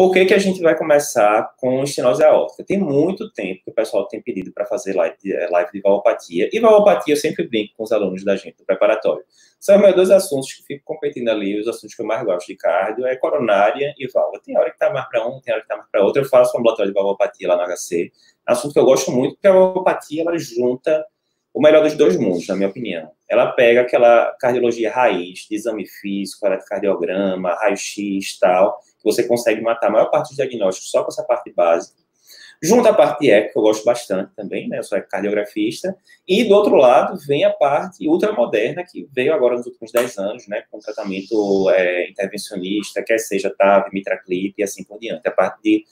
Por que que a gente vai começar com estenose aórtica? Tem muito tempo que o pessoal tem pedido para fazer live de valvopatia. E valvopatia eu sempre brinco com os alunos da gente, do preparatório. São os meus dois assuntos que ficam competindo ali, os assuntos que eu mais gosto de cardio, é coronária e válvula. Tem hora que tá mais para um, tem hora que tá mais para outra. Eu faço um ambulatório de valvopatia lá no HC. Assunto que eu gosto muito, porque a valvopatia, ela junta o melhor dos dois mundos, na minha opinião. Ela pega aquela cardiologia raiz, de exame físico, eletrocardiograma, raio-x e tal, que você consegue matar a maior parte dos diagnósticos só com essa parte básica. Junta a parte de ECA, que eu gosto bastante também, né? Eu sou ecocardiografista. E do outro lado vem a parte ultramoderna, que veio agora nos últimos 10 anos, né? Com tratamento intervencionista, quer seja TAV, mitraclip e assim por diante. A parte de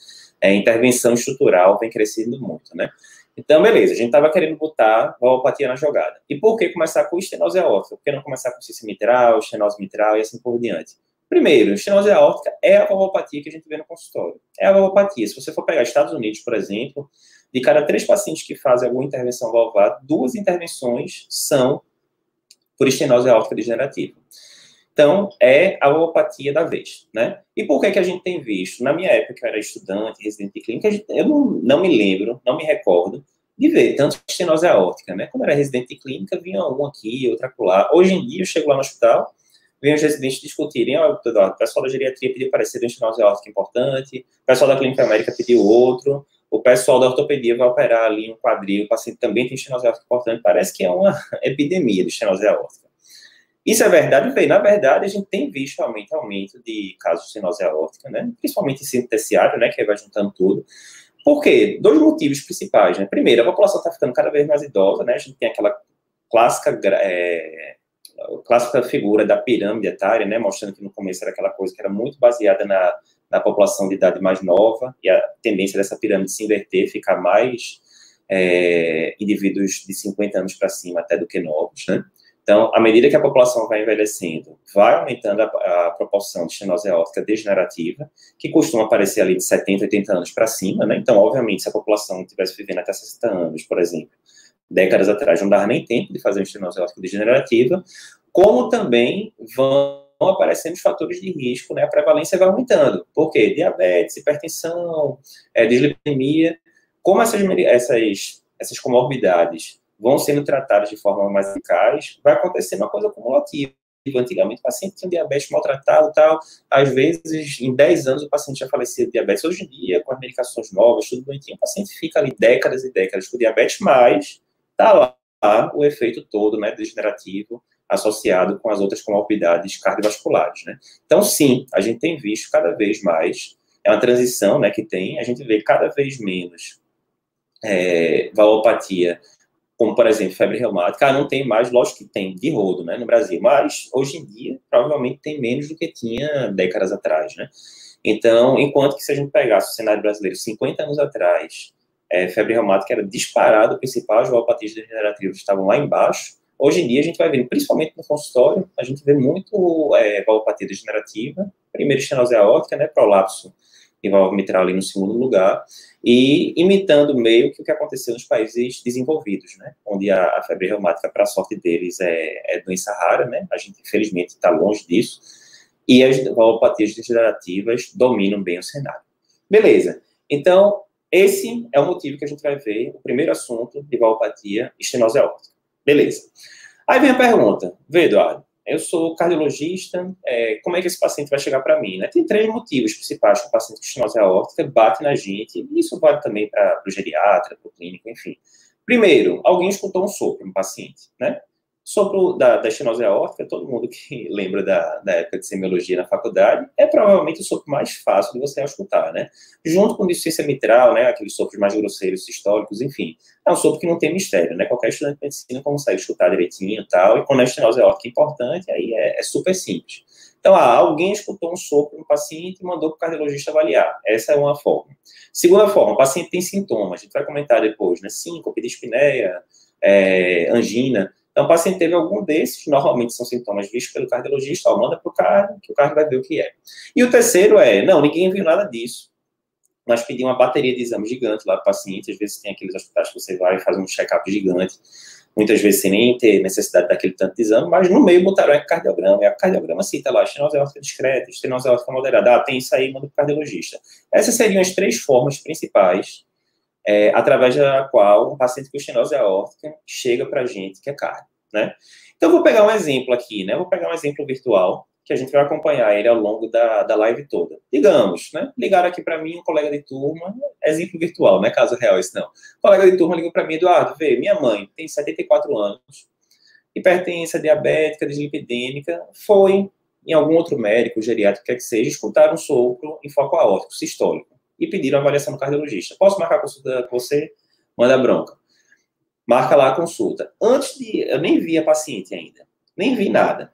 intervenção estrutural vem crescendo muito, né? Então, beleza, a gente estava querendo botar valvopatia na jogada. E por que começar com estenose aórtica? Por que não começar com cisto mitral, estenose mitral e assim por diante? Primeiro, estenose aórtica é a valvopatia que a gente vê no consultório. É a valvopatia. Se você for pegar Estados Unidos, por exemplo, de cada 3 pacientes que fazem alguma intervenção valvar, 2 intervenções são por estenose aórtica degenerativa. Então, é a valvopatia da vez, né? E por que que a gente tem visto? Na minha época, que eu era estudante, residente de clínica, eu não me lembro, não me recordo de ver tanto estenose aórtica, né? Quando eu era residente de clínica, vinha um aqui, outro acolá. Hoje em dia, eu chego lá no hospital, venho os residentes discutirem, ó, o pessoal da geriatria pediu parecer de estenose aórtica importante, o pessoal da clínica médica pediu outro, o pessoal da ortopedia vai operar ali um quadril, o paciente também tem estenose aórtica importante, parece que é uma epidemia de estenose aórtica. Isso é verdade? Bem, na verdade, a gente tem visto aumento de casos de estenose aórtica, né? Principalmente em centro terciário, né? Que aí vai juntando tudo. Por quê? 2 motivos principais, né? Primeiro, a população está ficando cada vez mais idosa, né? A gente tem aquela clássica figura da pirâmide etária, né? Mostrando que no começo era aquela coisa que era muito baseada na população de idade mais nova, e a tendência dessa pirâmide se inverter, ficar mais indivíduos de 50 anos para cima até do que novos, né? Então, à medida que a população vai envelhecendo, vai aumentando a proporção de estenose aórtica degenerativa, que costuma aparecer ali de 70, 80 anos para cima, né? Então, obviamente, se a população estivesse vivendo até 60 anos, por exemplo, décadas atrás, não dava nem tempo de fazer uma estenose aórtica degenerativa, como também vão aparecendo os fatores de risco, né? A prevalência vai aumentando. Por quê? Diabetes, hipertensão, dislipidemia. Como essas comorbidades vão sendo tratadas de forma mais eficaz, vai acontecer uma coisa acumulativa. Antigamente, o paciente tinha diabetes maltratado e tal. Às vezes, em 10 anos, o paciente já falecia de diabetes. Hoje em dia, com as medicações novas, tudo bonitinho, o paciente fica ali décadas e décadas com diabetes, mas está lá o efeito todo, né, degenerativo, associado com as outras comorbidades cardiovasculares, né? Então, sim, a gente tem visto cada vez mais, é uma transição, né, que tem, a gente vê cada vez menos valvopatia, como, por exemplo, febre reumática. Ah, não tem mais, lógico que tem, de rodo, né, no Brasil. Mas, hoje em dia, provavelmente tem menos do que tinha décadas atrás, né? Então, enquanto que se a gente pegasse o cenário brasileiro 50 anos atrás, febre reumática era disparado, o principal, as valvopatias degenerativas estavam lá embaixo. Hoje em dia, a gente vai vendo, principalmente no consultório, a gente vê muito valvopatia degenerativa, primeiro estenose aórtica, né, prolapso e válvula mitral ali no segundo lugar, e imitando meio que o que aconteceu nos países desenvolvidos, né? Onde a febre reumática, para a sorte deles, é doença rara, né? A gente, infelizmente, está longe disso. E as valvopatias degenerativas dominam bem o cenário. Beleza. Então, esse é o motivo que a gente vai ver o primeiro assunto de valvopatia estenose aórtica. Beleza. Aí vem a pergunta. Vê, Eduardo, eu sou cardiologista, como é que esse paciente vai chegar para mim, né? Tem 3 motivos principais que o paciente com estenose aórtica bate na gente, e isso vale também para o geriatra, para o clínico, enfim. Primeiro, alguém escutou um sopro no paciente, né? Sopro da estenose aórtica, todo mundo que lembra da época de semiologia na faculdade, é provavelmente o sopro mais fácil de você escutar, né? Junto com insuficiência mitral, né? Aqueles sopros mais grosseiros, sistólicos, enfim. É um sopro que não tem mistério, né? Qualquer estudante de medicina consegue escutar direitinho e tal, e quando a estenose aórtica é importante, aí é super simples. Então, alguém escutou um sopro no paciente e mandou para o cardiologista avaliar. Essa é uma forma. Segunda forma, o paciente tem sintomas, a gente vai comentar depois, né? Síncope, dispneia, angina. Então, o paciente teve algum desses, normalmente são sintomas vistos pelo cardiologista, manda para o cardio, que o cardio vai ver o que é. E o terceiro não, ninguém viu nada disso. Nós pedimos uma bateria de exames gigante lá para o paciente, às vezes tem aqueles hospitais que você vai e faz um check-up gigante. muitas vezes sem nem ter necessidade daquele tanto de exame, mas no meio botaram ecocardiograma, e o ecocardiograma sim, tá lá, estenose aórtica discreta, estenose aórtica moderada, ah, tem isso aí, manda para o cardiologista. Essas seriam as três formas principais através da qual um paciente com estenose aórtica chega para a gente, que é cardio, né? Então, eu vou pegar um exemplo aqui, né? Vou pegar um exemplo virtual, que a gente vai acompanhar ele ao longo da live toda. Digamos, né? Ligaram aqui para mim um colega de turma, exemplo virtual, não é caso real esse não. O colega de turma ligou para mim, Eduardo, vê, minha mãe tem 74 anos, hipertensa, diabética, dislipidêmica, foi em algum outro médico, geriátrico, quer que seja, escutaram um sopro em foco aórtico, sistólico, e pediram avaliação do cardiologista. Posso marcar a consulta com você? Manda bronca. Marca lá a consulta. Eu nem vi a paciente ainda, nem vi nada.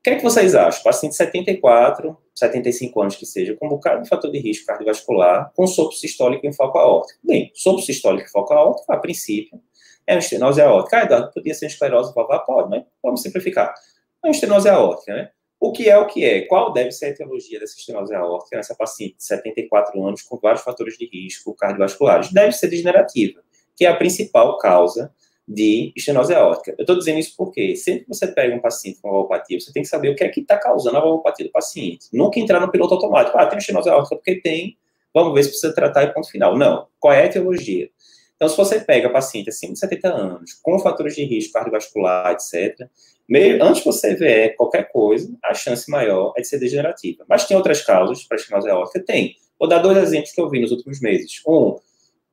O que é que vocês acham? Paciente de 74, 75 anos que seja, com um bocado de fator de risco cardiovascular, com sopro sistólico em foco aórtico. Bem, sopro sistólico em foco aórtico, a princípio, é uma estenose aórtica. Ah, Eduardo, podia ser esclerose valvular? Pode, mas vamos simplificar. É uma estenose aórtica, né? O que é? Qual deve ser a etiologia dessa estenose aórtica nessa paciente de 74 anos com vários fatores de risco cardiovasculares? Deve ser degenerativa, que é a principal causa de estenose aórtica. Eu estou dizendo isso porque sempre que você pega um paciente com valvopatia, você tem que saber o que é que está causando a valvopatia do paciente. Nunca entrar no piloto automático. Ah, tem estenose aórtica porque tem, vamos ver se precisa tratar e ponto final. Não. Qual é a etiologia? Então, se você pega paciente acima de 70 anos, com fatores de risco cardiovascular, etc., antes de você ver qualquer coisa, a chance maior é de ser degenerativa. Mas tem outras causas para estenose aórtica? Tem. Vou dar dois exemplos que eu vi nos últimos meses.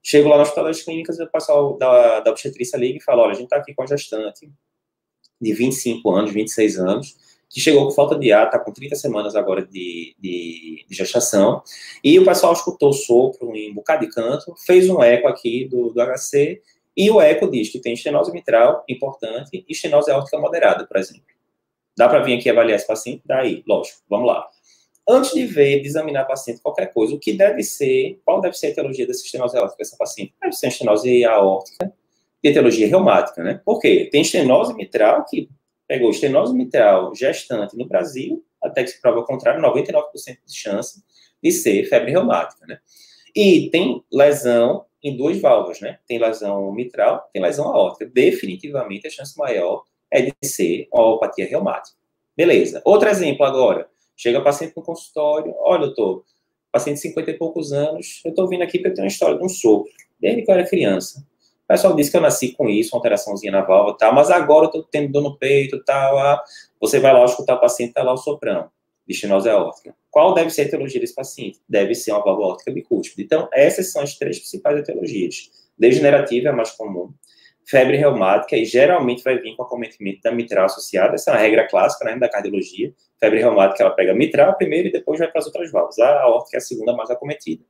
Chego lá no hospital das clínicas e o pessoal da obstetrícia liga e fala, olha, a gente está aqui com a gestante de 25 anos, 26 anos, que chegou com falta de ar, está com 30 semanas agora de gestação, e o pessoal escutou sopro em um bocado de canto, fez um eco aqui do HC, e o eco diz que tem estenose mitral, importante, e estenose aórtica moderada, por exemplo. Dá para vir aqui avaliar esse paciente? Daí, lógico, vamos lá. Antes de ver, de examinar a paciente qualquer coisa, qual deve ser a etiologia dessa estenose aórtica dessa paciente? Deve ser estenose aórtica de etiologia reumática, né? Por quê? Tem estenose mitral que pegou estenose mitral gestante no Brasil, até que se prova o contrário, 99% de chance de ser febre reumática, né? E tem lesão em duas válvulas, né? Tem lesão mitral, tem lesão aórtica. Definitivamente a chance maior é de ser uma valvopatia reumática. Beleza. Outro exemplo agora. Chega paciente no consultório, olha, doutor, paciente de 50 e poucos anos, eu estou vindo aqui porque eu tenho uma história de um sopro, desde que eu era criança. O pessoal disse que eu nasci com isso, uma alteraçãozinha na válvula, tá, mas agora eu estou tendo dor no peito, tá lá. Você vai lá escutar o paciente, está lá o soprão, de estenose aórtica. Qual deve ser a etiologia desse paciente? Deve ser uma válvula aórtica bicúspide. Então, essas são as três principais etiologias. Degenerativa é a mais comum. Febre reumática, e geralmente vai vir com acometimento da mitral associada, essa é uma regra clássica, né, da cardiologia. Febre reumática, ela pega mitral primeiro e depois vai para as outras válvulas. A aórtica é a segunda mais acometida.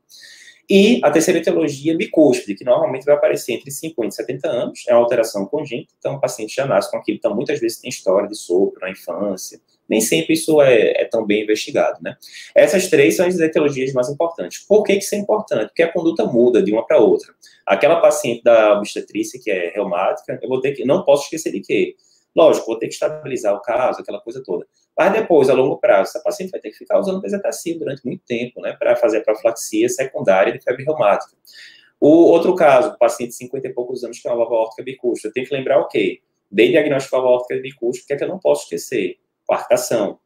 E a terceira etiologia, bicúspide, que normalmente vai aparecer entre 50 e 70 anos, é uma alteração congênita, então o paciente já nasce com aquilo, então muitas vezes tem história de sopro na infância, nem sempre isso é tão bem investigado, né? Essas três são as etiologias mais importantes. Por que isso é importante? Porque a conduta muda de uma para outra. Aquela paciente da obstetrícia que é reumática, não posso esquecer de quê? Lógico, vou ter que estabilizar o caso, aquela coisa toda. Mas depois, a longo prazo, essa paciente vai ter que ficar usando bezetacil durante muito tempo, né? Para fazer a profilaxia secundária de febre reumática. O outro caso, paciente de 50 e poucos anos que é uma válvula aórtica bicúspide. Eu tenho que lembrar o quê? Dei diagnóstico de válvula aórtica bicúspide, que é que eu não posso esquecer? Coarctação.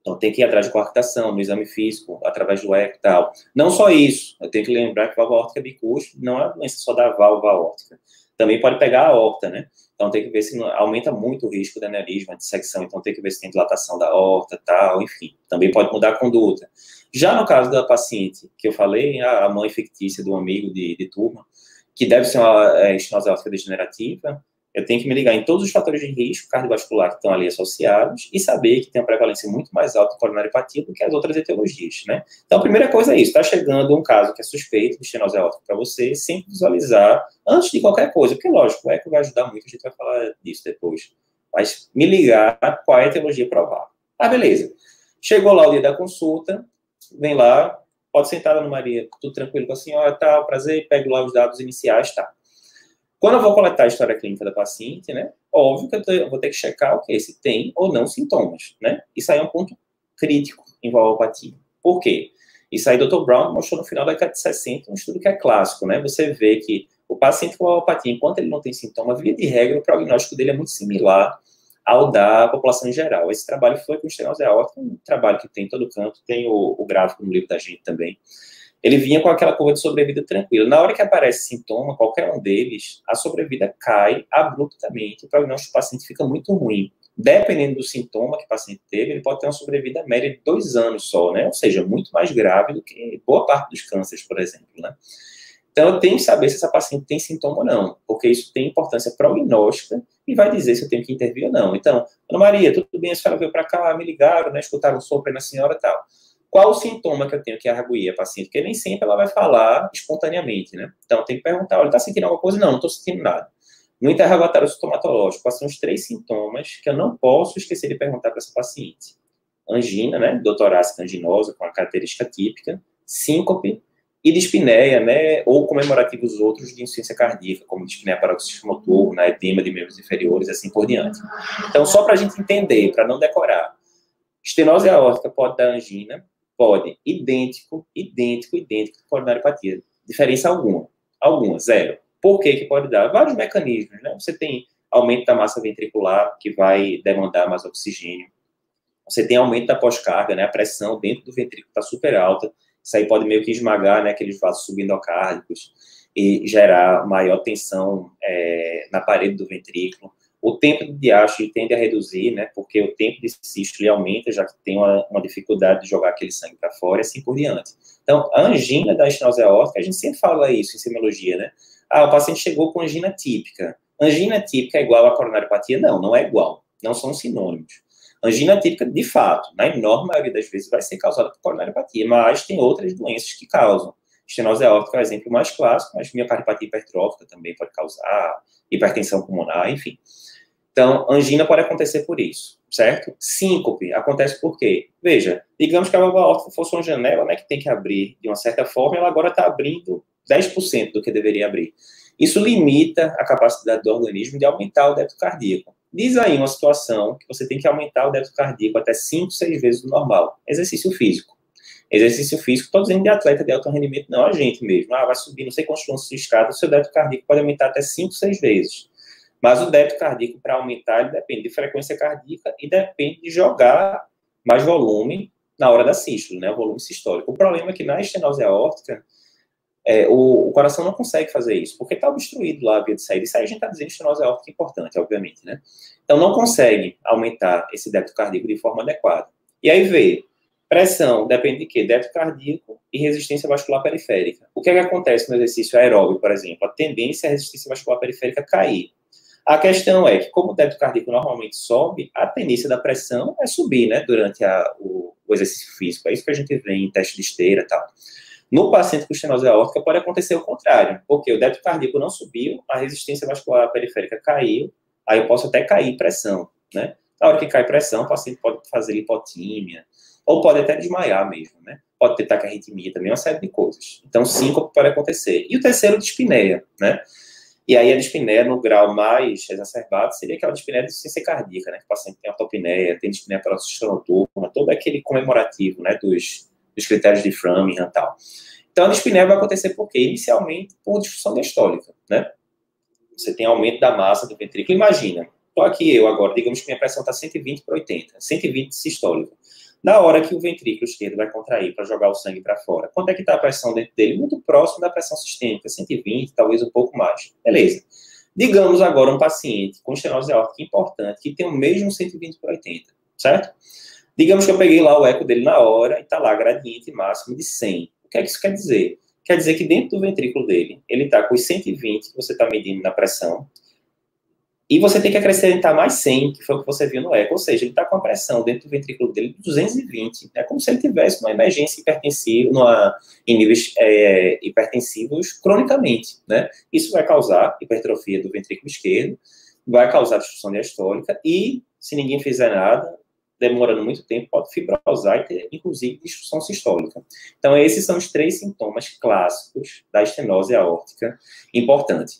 Então, tem que ir atrás de coarctação no exame físico, através do eco e tal. Não só isso, eu tenho que lembrar que a válvula aórtica bicúspide não é uma doença só da válvula aórtica. Também pode pegar a aorta, né? Então, tem que ver se não, aumenta muito o risco de aneurisma, de dissecção. Então, tem que ver se tem dilatação da aorta, tal, enfim. Também pode mudar a conduta. Já no caso da paciente que eu falei, a mãe fictícia de um amigo de turma, que deve ser uma estenose aórtica degenerativa, eu tenho que me ligar em todos os fatores de risco cardiovascular que estão ali associados e saber que tem uma prevalência muito mais alta de coronariopatia do que as outras etiologias, né? Então, a primeira coisa é isso. Está chegando um caso que é suspeito de estenose aórtica para você, sempre visualizar antes de qualquer coisa. Porque, lógico, o eco vai ajudar muito, a gente vai falar disso depois. Mas me ligar qual é a etiologia provável. Ah, beleza. Chegou lá o dia da consulta, vem lá, pode sentar, dona Maria, tudo tranquilo com a senhora, tá, prazer, pego lá os dados iniciais, tá. Quando eu vou coletar a história clínica da paciente, né, óbvio que eu vou ter que checar se tem ou não sintomas, né? Isso aí é um ponto crítico em valvopatia. Por quê? Isso aí Dr. Brown mostrou no final da década de 60, um estudo que é clássico, né? Você vê que O paciente com valvopatia, enquanto ele não tem sintoma, via de regra, o prognóstico dele é muito similar ao da população em geral. Esse trabalho foi com estenose aórtica, um trabalho que tem em todo canto, tem o gráfico no livro da gente também. Ele vinha com aquela curva de sobrevida tranquila. Na hora que aparece sintoma, qualquer um deles, a sobrevida cai abruptamente. O prognóstico do paciente fica muito ruim. Dependendo do sintoma que o paciente teve, ele pode ter uma sobrevida média de 2 anos só, né? Ou seja, muito mais grave do que boa parte dos cânceres, por exemplo, né? Então, eu tenho que saber se essa paciente tem sintoma ou não, porque isso tem importância prognóstica e vai dizer se eu tenho que intervir ou não. Então, Ana Maria, tudo bem? A senhora veio para cá, me ligaram, né? Escutaram um sopro na senhora e tal. Qual o sintoma que eu tenho que arguir a paciente? Porque nem sempre ela vai falar espontaneamente, né? Então, tem que perguntar, olha, tá sentindo alguma coisa? Não, não tô sentindo nada. No interrogatório sintomatológico, quais são os 3 sintomas que eu não posso esquecer de perguntar para essa paciente? Angina, né? Dor torácica anginosa, com a característica típica. Síncope e dispneia, né? Ou comemorativos outros de insuficiência cardíaca, como dispneia paroxística noturna, edema de membros inferiores, assim por diante. Então, só para a gente entender, para não decorar. Estenose aórtica pode dar angina, pode, idêntico, coronariopatia. Diferença alguma. Alguma, zero. Por que que pode dar? Vários mecanismos, né? Você tem aumento da massa ventricular, que vai demandar mais oxigênio. Você tem aumento da pós-carga, né? A pressão dentro do ventrículo está super alta. Isso aí pode meio que esmagar, né, aqueles vasos subendocárdicos e gerar maior tensão na parede do ventrículo. O tempo de diástole tende a reduzir, né, porque o tempo de sístole aumenta, já que tem uma dificuldade de jogar aquele sangue para fora e assim por diante. Então, a angina da estenose aórtica, a gente sempre fala isso em semiologia, né? Ah, o paciente chegou com angina típica. Angina típica é igual à coronariopatia? Não, não é igual. Não são sinônimos. Angina típica, de fato, na enorme maioria das vezes vai ser causada por coronariopatia, mas tem outras doenças que causam. Estenose aórtica é o exemplo mais clássico, mas miocardiopatia hipertrófica também pode causar, hipertensão pulmonar, enfim. Então, angina pode acontecer por isso, certo? Síncope acontece por quê? Veja, digamos que a válvula aórtica fosse uma janela, né, que tem que abrir de uma certa forma, ela agora está abrindo 10% do que deveria abrir. Isso limita a capacidade do organismo de aumentar o débito cardíaco. Diz aí uma situação que você tem que aumentar o débito cardíaco até 5, 6 vezes o normal. Exercício físico. Exercício físico, estou dizendo de atleta de alto rendimento, não, a gente mesmo. Ah, vai subir não sei quantos pontos de escada, o seu débito cardíaco pode aumentar até 5, 6 vezes. Mas o débito cardíaco, para aumentar, ele depende de frequência cardíaca e depende de jogar mais volume na hora da sístole, né? O volume sistólico. O problema é que na estenose aórtica, o coração não consegue fazer isso, porque está obstruído lá a via de saída. Isso aí a gente está dizendo que estenose aórtica é importante, obviamente, né? Então, não consegue aumentar esse débito cardíaco de forma adequada. E aí vê, pressão depende de quê? Débito cardíaco e resistência vascular periférica. O que é que acontece no exercício aeróbico, por exemplo? A tendência é a resistência vascular periférica cair. A questão é que, como o débito cardíaco normalmente sobe, a tendência da pressão é subir, né, durante o exercício físico. É isso que a gente vê em teste de esteira e tal. No paciente com estenose aórtica pode acontecer o contrário, porque o débito cardíaco não subiu, a resistência vascular periférica caiu, aí eu posso até cair pressão, né? Na hora que cai pressão, o paciente pode fazer hipotímia, ou pode até desmaiar mesmo, né? Pode ter taquiarritmia também, uma série de coisas. Então, 5 pode acontecer. E o terceiro, dispneia, né? E aí a dispneia no grau mais exacerbado seria aquela dispneia de insuficiência cardíaca, né? Que o paciente tem autopneia, tem dispneia paroxística noturna, todo aquele comemorativo, né, dos critérios de Framingham e tal. Então, a dispneia vai acontecer por quê? Inicialmente, por disfunção diastólica, né? Você tem aumento da massa do ventrículo. Imagina, estou aqui eu agora, digamos que minha pressão está 120 para 80, 120 sistólica. Na hora que o ventrículo esquerdo vai contrair para jogar o sangue para fora, quanto é que está a pressão dentro dele? Muito próximo da pressão sistêmica, 120, talvez um pouco mais. Beleza. Digamos agora um paciente com estenose aórtica importante, que tem o mesmo 120 por 80, certo? Digamos que eu peguei lá o eco dele na hora e está lá gradiente máximo de 100. O que é que isso quer dizer? Quer dizer que dentro do ventrículo dele, ele está com os 120 que você está medindo na pressão, e você tem que acrescentar mais 100, que foi o que você viu no eco. Ou seja, ele está com a pressão dentro do ventrículo dele de 220. É como se ele tivesse uma emergência hipertensiva, em níveis hipertensivos cronicamente, né? Isso vai causar hipertrofia do ventrículo esquerdo, vai causar disfunção diastólica e, se ninguém fizer nada, demorando muito tempo, pode fibrosar e ter, inclusive, disfunção sistólica. Então, esses são os 3 sintomas clássicos da estenose aórtica importante.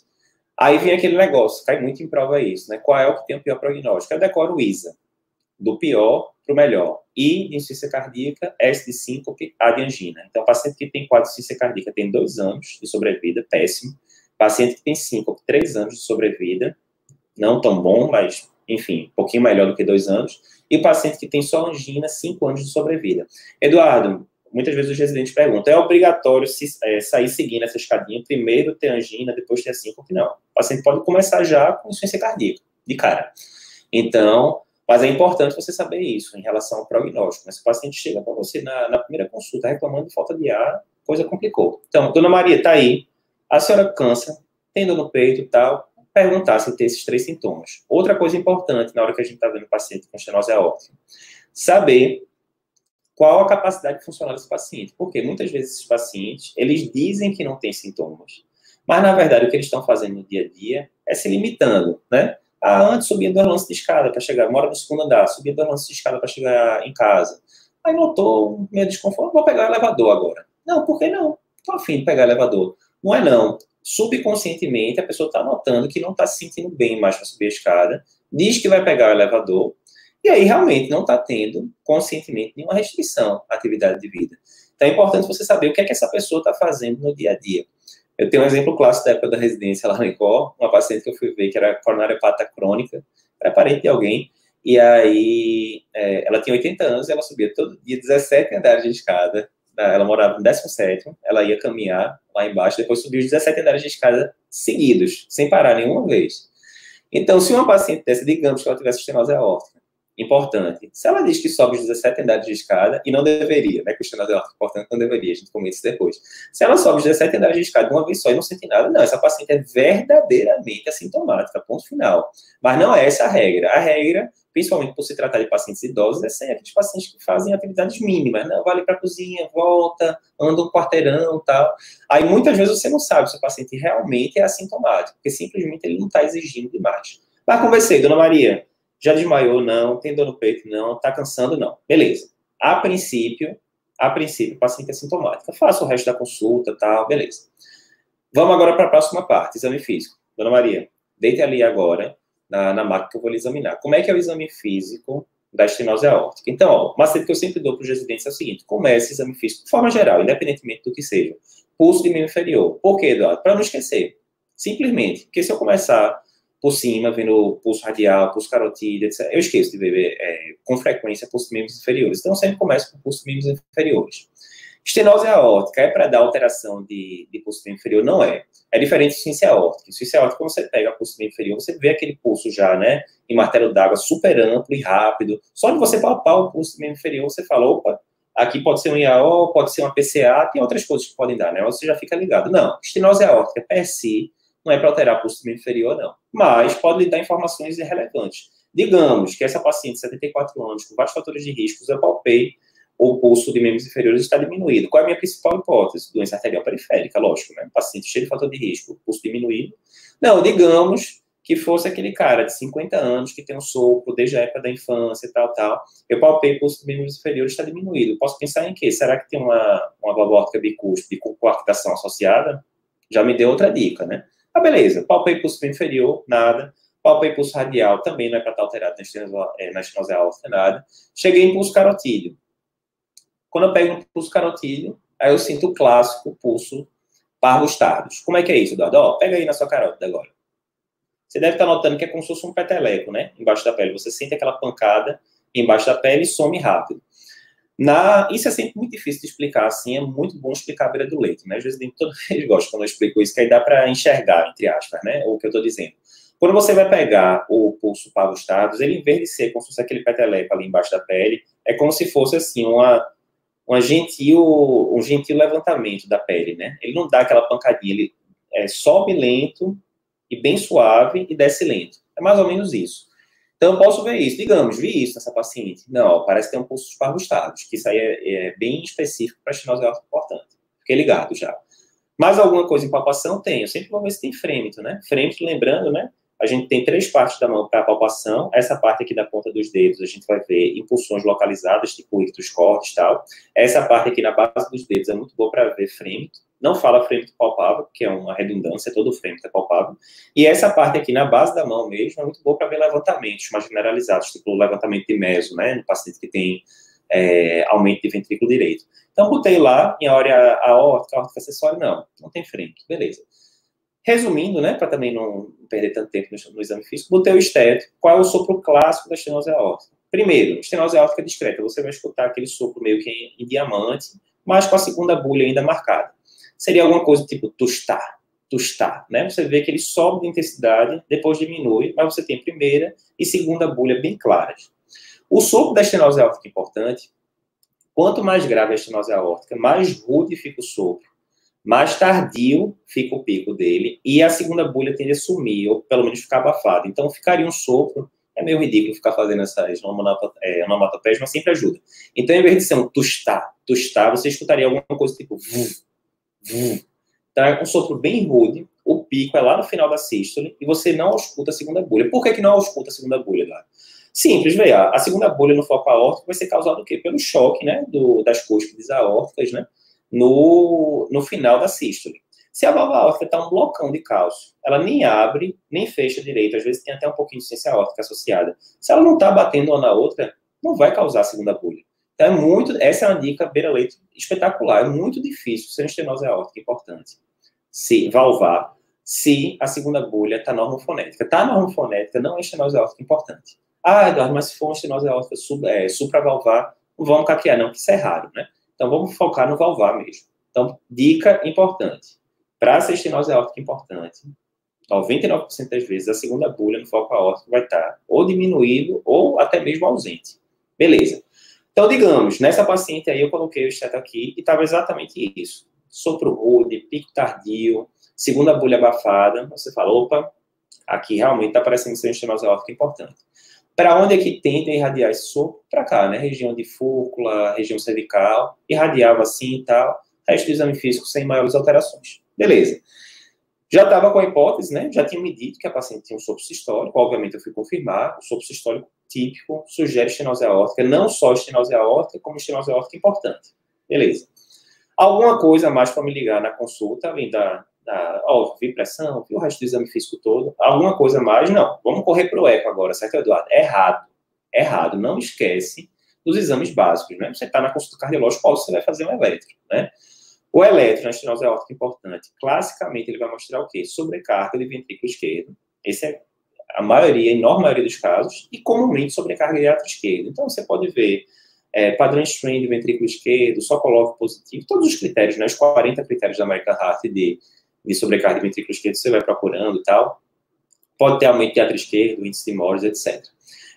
Aí vem aquele negócio, cai muito em prova isso, né? Qual é o que tem o pior prognóstico? Eu decoro o ISA, do pior para o melhor. I de insuficiência cardíaca, S de síncope, A de angina. Então, o paciente que tem 4 de insuficiência cardíaca tem 2 anos de sobrevida, péssimo. Paciente que tem síncope, 3 anos de sobrevida, não tão bom, mas, enfim, um pouquinho melhor do que 2 anos. E o paciente que tem só angina, 5 anos de sobrevida. Eduardo, muitas vezes os residentes perguntam, é obrigatório sair seguindo essa escadinha, primeiro ter angina, depois ter síncope? Não. O paciente pode começar já com insuficiência cardíaca, de cara. Então, mas é importante você saber isso em relação ao prognóstico. Mas se o paciente chega para você na primeira consulta reclamando de falta de ar, coisa complicou. Então, dona Maria, está aí, a senhora cansa, tem dor no peito e tal, perguntar se tem esses 3 sintomas. Outra coisa importante na hora que a gente está vendo o paciente com estenose aórtica, saber qual a capacidade funcional desse paciente. Porque muitas vezes esses pacientes, eles dizem que não têm sintomas, mas na verdade o que eles estão fazendo no dia a dia é se limitando, né? Ah, antes subia 2 lances de escada para chegar, mora no 2º andar, subia 2 lances de escada para chegar em casa. Aí notou meu desconforto, vou pegar o elevador agora. Não, por que não? Estou a fim de pegar o elevador. Não é não. Subconscientemente, a pessoa está notando que não está se sentindo bem mais para subir a escada, diz que vai pegar o elevador, e aí realmente não está tendo conscientemente nenhuma restrição à atividade de vida. Então é importante você saber o que é que essa pessoa está fazendo no dia a dia. Eu tenho um exemplo clássico da época da residência lá em Cor, uma paciente que eu fui ver que era coronariopata crônica, era parente de alguém, e aí ela tinha 80 anos e ela subia todo dia 17 andares de escada. Ela morava no 17º, ela ia caminhar lá embaixo, depois subia os 17 andares de escada seguidos, sem parar nenhuma vez. Então, se uma paciente dessa, digamos que ela tivesse estenose aórtica, importante, se ela diz que sobe os 17 andares de escada, e não deveria, né, que estenose aórtica, portanto, não deveria, a gente comenta isso depois. Se ela sobe os 17 andares de escada de uma vez só e não sente nada, não, essa paciente é verdadeiramente assintomática, ponto final. Mas não é essa a regra. A regra, principalmente por se tratar de pacientes idosos, é sempre aqueles pacientes que fazem atividades mínimas, né? Vai ali para a cozinha, volta, anda um quarteirão e tal. Aí, muitas vezes, você não sabe se o paciente realmente é assintomático, porque simplesmente ele não está exigindo demais. Mas conversei, dona Maria, já desmaiou? Não. Tem dor no peito? Não. Está cansando? Não. Beleza. A princípio, o paciente é assintomático. Faça o resto da consulta, tal, beleza. Vamos agora para a próxima parte, exame físico. Dona Maria, deite ali agora, na máquina que eu vou lhe examinar. Como é que é o exame físico da estenose aórtica? Então, ó, o macete que eu sempre dou para os residentes é o seguinte, comece o exame físico de forma geral, independentemente do que seja. Pulso de membro inferior. Por quê, Eduardo? Para não esquecer. Simplesmente. Porque se eu começar por cima, vendo pulso radial, pulso carotida, etc., eu esqueço de ver com frequência pulso de membros inferiores. Então, eu sempre começo com pulso de membros inferiores. Estenose aórtica é para dar alteração de pulso de membro inferior? Não é. É diferente de insuficiência aórtica. Insuficiência aórtica, quando você pega o pulso de membro inferior, você vê aquele pulso já, né, em martelo d'água, super amplo e rápido. Só de você palpar o pulso de membro inferior, você fala, opa, aqui pode ser um IAO, pode ser uma PCA, tem outras coisas que podem dar, né? Você já fica ligado. Não, estenose aórtica, per si, não é para alterar o pulso do membro inferior, não. Mas pode lhe dar informações irrelevantes. Digamos que essa paciente de 74 anos, com vários fatores de riscos, eu palpei, o pulso de membros inferiores está diminuído. Qual é a minha principal hipótese? Doença arterial periférica, lógico, né? Paciente cheio de fator de risco, pulso diminuído. Não, digamos que fosse aquele cara de 50 anos que tem um sopro desde a época da infância e tal, tal. Eu palpei o pulso de membros inferiores está diminuído. Posso pensar em quê? Será que tem uma válvula aórtica bicúspide com coarctação associada? Já me deu outra dica, né? Ah, beleza. Palpei pulso inferior, nada. Palpei pulso radial, também não é para estar alterado na estenose aórtica, nada. Cheguei em pulso carotídeo. Quando eu pego um pulso carotídeo, aí eu sinto o clássico pulso parvos tardos. Como é que é isso, Eduardo? Ó, pega aí na sua carótida agora. Você deve estar notando que é como se fosse um peteleco, né? Embaixo da pele. Você sente aquela pancada embaixo da pele e some rápido. Isso é sempre muito difícil de explicar, assim. É muito bom explicar a beira do leito, né? Às vezes, todos eles gostam quando eu explico isso, que aí dá para enxergar, entre aspas, né? O que eu estou dizendo. Quando você vai pegar o pulso parvos tardos, ele, em vez de ser como se fosse aquele peteleco ali embaixo da pele, é como se fosse, assim, um gentil levantamento da pele, né? Ele não dá aquela pancadinha, ele sobe lento e bem suave e desce lento. É mais ou menos isso. Então, eu posso ver isso. Digamos, vi isso nessa paciente. Não, parece ter um pulso parvos tardos, que isso aí é bem específico para a estenose aórtica importante. Fiquei ligado já. Mais alguma coisa em palpação? Tem. Eu sempre vou ver se tem frêmito, né? Frêmito, lembrando, né? A gente tem 3 partes da mão para palpação. Essa parte aqui da ponta dos dedos, a gente vai ver impulsões localizadas, tipo ictus, cortes e tal. Essa parte aqui na base dos dedos é muito boa para ver frêmito. Não fala frêmito palpável, porque é uma redundância, todo frêmito é palpável. E essa parte aqui na base da mão mesmo é muito boa para ver levantamentos mais generalizados, tipo levantamento de meso, né? No paciente que tem aumento de ventrículo direito. Então, botei lá, em área aórtica acessória, não tem frêmito, beleza. Resumindo, né, para também não perder tanto tempo no exame físico, botei o estético. Qual é o sopro clássico da estenose aórtica? Primeiro, estenose aórtica discreta. Você vai escutar aquele sopro meio que em diamante, mas com a segunda bulha ainda marcada. Seria alguma coisa tipo tostar, tostar, né? Você vê que ele sobe de intensidade, depois diminui, mas você tem primeira e segunda bulha bem claras. O sopro da estenose aórtica é importante. Quanto mais grave a estenose aórtica, mais rude fica o sopro, mais tardio fica o pico dele e a segunda bulha tende a sumir, ou pelo menos ficar abafada. Então, ficaria um sopro, é meio ridículo ficar fazendo essas onomatopeias, mas sempre ajuda. Então, em vez de ser um tostar, tostar, você escutaria alguma coisa tipo vum, vum. Então, é um sopro bem rude, o pico é lá no final da sístole e você não ausculta a segunda bulha. Por que que não ausculta a segunda bulha, Eduardo? Simples, veio a segunda bolha no foco aórtico vai ser causada o quê? Pelo choque, né, das cúspides aórticas, né, no final da sístole. Se a válvula aórtica está um blocão de cálcio, ela nem abre, nem fecha direito, às vezes tem até um pouquinho de ciência aórtica associada. Se ela não está batendo uma na outra, não vai causar a segunda bolha. Então, essa é uma dica beira-leito espetacular, é muito difícil ser uma estenose aórtica importante. Se valvar, se a segunda bolha está normofonética. Está normofonética, não é estenose aórtica importante. Ah, Eduardo, mas se for uma estenose aórtica supravalvar, não vamos caquear, não, que isso é raro, né? Então, vamos focar no valvar mesmo. Então, dica importante. Para ser estenose aórtica importante, 99% das vezes a segunda bolha no foco aórtico vai estar ou diminuído ou até mesmo ausente. Beleza. Então, digamos, nessa paciente aí eu coloquei o esteto aqui e estava exatamente isso. Sopro rude, pico tardio, segunda bolha abafada. Você fala, opa, aqui realmente está parecendo ser uma estenose aórtica importante. Para onde é que tende a irradiar esse sopro? Para cá, né? Região de fúrcula, região cervical, irradiava assim e tal. Resto do exame físico sem maiores alterações. Beleza. Já estava com a hipótese, né? Já tinha medido que a paciente tinha um sopro sistólico. Obviamente, eu fui confirmar. O sopro sistólico típico sugere estenose aórtica. Não só estenose aórtica, como estenose aórtica importante. Beleza. Alguma coisa mais para me ligar na consulta, além vi pressão, vi o resto do exame físico todo, alguma coisa mais, não. Vamos correr para o eco agora, certo, Eduardo? Errado. Errado. Não esquece dos exames básicos, né? Você está na consulta cardiológica, você vai fazer um eletro, né? O eletro na estenose aórtica importante, classicamente, ele vai mostrar o quê? Sobrecarga de ventrículo esquerdo. Essa é a maioria, a enorme maioria dos casos, e comumente sobrecarga de átrio esquerdo. Então, você pode ver padrão strain de ventrículo esquerdo, só coloca positivo, todos os critérios, né? Os 40 critérios da American Heart de sobrecarga de ventrículo esquerdo, você vai procurando e tal. Pode ter aumento de átrio esquerdo, índice de Morris, etc.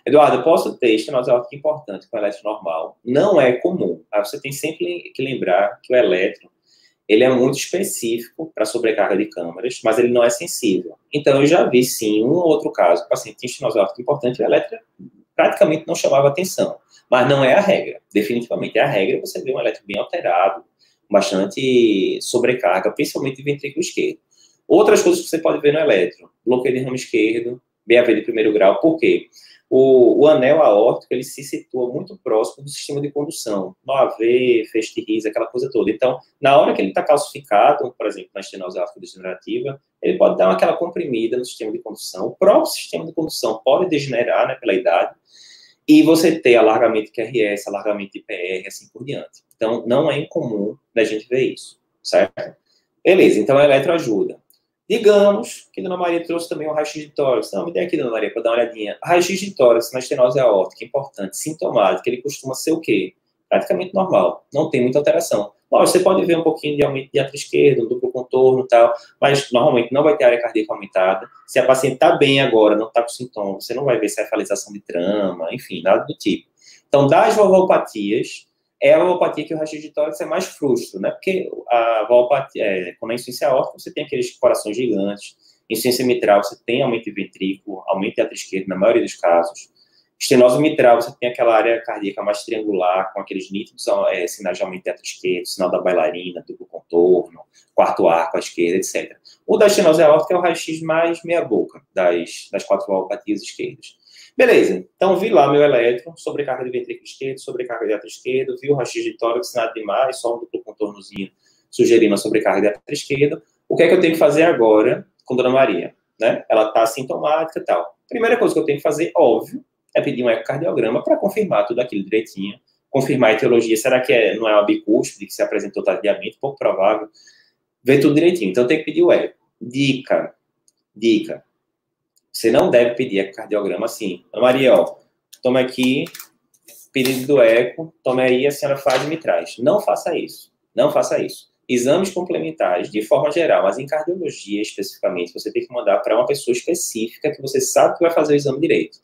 Eduardo, posso ter estenose aórtica importante com eletro normal? Não é comum. Tá? Você tem sempre que lembrar que o eletro, ele é muito específico para sobrecarga de câmaras, mas ele não é sensível. Então, eu já vi, sim, um ou outro caso, paciente com estenose aórtica importante, o eletro praticamente não chamava atenção. Mas não é a regra. Definitivamente, é a regra você vê um eletro bem alterado, bastante sobrecarga, principalmente de ventrículo esquerdo. Outras coisas que você pode ver no eletro, bloqueio de ramo esquerdo, BAV de primeiro grau, por quê? O anel aórtico, ele se situa muito próximo do sistema de condução, no AV, feixe-ris, aquela coisa toda. Então, na hora que ele está calcificado, por exemplo, na estenose aórtica degenerativa, ele pode dar aquela comprimida no sistema de condução, o próprio sistema de condução pode degenerar, né, pela idade, e você ter alargamento de QRS, alargamento de IPR, assim por diante. Então, não é incomum da gente ver isso, certo? Beleza, então a eletro ajuda. Digamos que a Dona Maria trouxe também um raio-x de tórax. Não, me dê aqui, Dona Maria, para dar uma olhadinha. Raio-x de tórax na estenose aórtica, importante, sintomática, ele costuma ser o quê? Praticamente normal, não tem muita alteração. Bom, você pode ver um pouquinho de aumento de átrio esquerdo, um duplo contorno e tal, mas normalmente não vai ter área cardíaca aumentada. Se a paciente está bem agora, não está com sintoma, você não vai ver cefalização de trama, enfim, nada do tipo. Então, das valvopatias, é a valvopatia que o raio-x de tórax é mais frustro, né? Porque a valvopatia, quando é insuficiência aórtica, você tem aqueles corações gigantes, insuficiência mitral, você tem aumento de ventrículo, aumento de átrio esquerdo, na maioria dos casos. Estenose mitral, você tem aquela área cardíaca mais triangular, com aqueles nítidos sinais de aumento de átrio esquerdo, sinal da bailarina, duplo contorno, quarto arco à esquerda, etc. O da estenose aórtica é o raio-x mais meia-boca das quatro valvopatias esquerdas. Beleza, então vi lá meu eletro, sobrecarga de ventrículo esquerdo, sobrecarga de átrio esquerdo, vi o raio-x de tórax, nada demais, só um duplo contornozinho sugerindo a sobrecarga de átrio esquerdo. O que é que eu tenho que fazer agora com Dona Maria? Né? Ela está sintomática e tal. Primeira coisa que eu tenho que fazer, óbvio, é pedir um ecocardiograma para confirmar tudo aquilo direitinho, confirmar a etiologia, será que não é uma bicúspide que se apresentou tardiamente, pouco provável, ver tudo direitinho. Então, tem que pedir o eco. Dica. Você não deve pedir cardiograma assim. Mariel, toma aqui, pedido do eco, toma aí, a senhora faz e me traz. Não faça isso. Não faça isso. Exames complementares, de forma geral, mas em cardiologia especificamente, você tem que mandar para uma pessoa específica que você sabe que vai fazer o exame direito.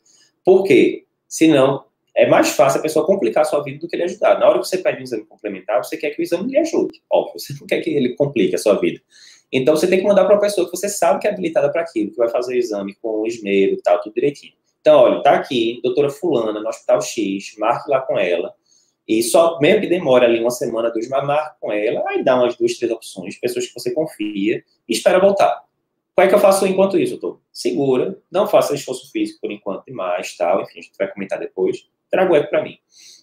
Por quê? Senão, é mais fácil a pessoa complicar a sua vida do que lhe ajudar. Na hora que você pede um exame complementar, você quer que o exame lhe ajude. Óbvio, você não quer que ele complique a sua vida. Então, você tem que mandar para uma pessoa que você sabe que é habilitada para aquilo, que vai fazer o exame com esmero e tal, tudo direitinho. Então, olha, tá aqui, doutora fulana, no hospital X, marque lá com ela. E só, mesmo que demore ali uma semana, duas, mas marca com ela, aí dá umas duas, três opções, pessoas que você confia, e espera voltar. Qual é que eu faço enquanto isso, doutor? Segura, não faça esforço físico por enquanto e mais, tal, enfim, a gente vai comentar depois. Traga o eco para mim.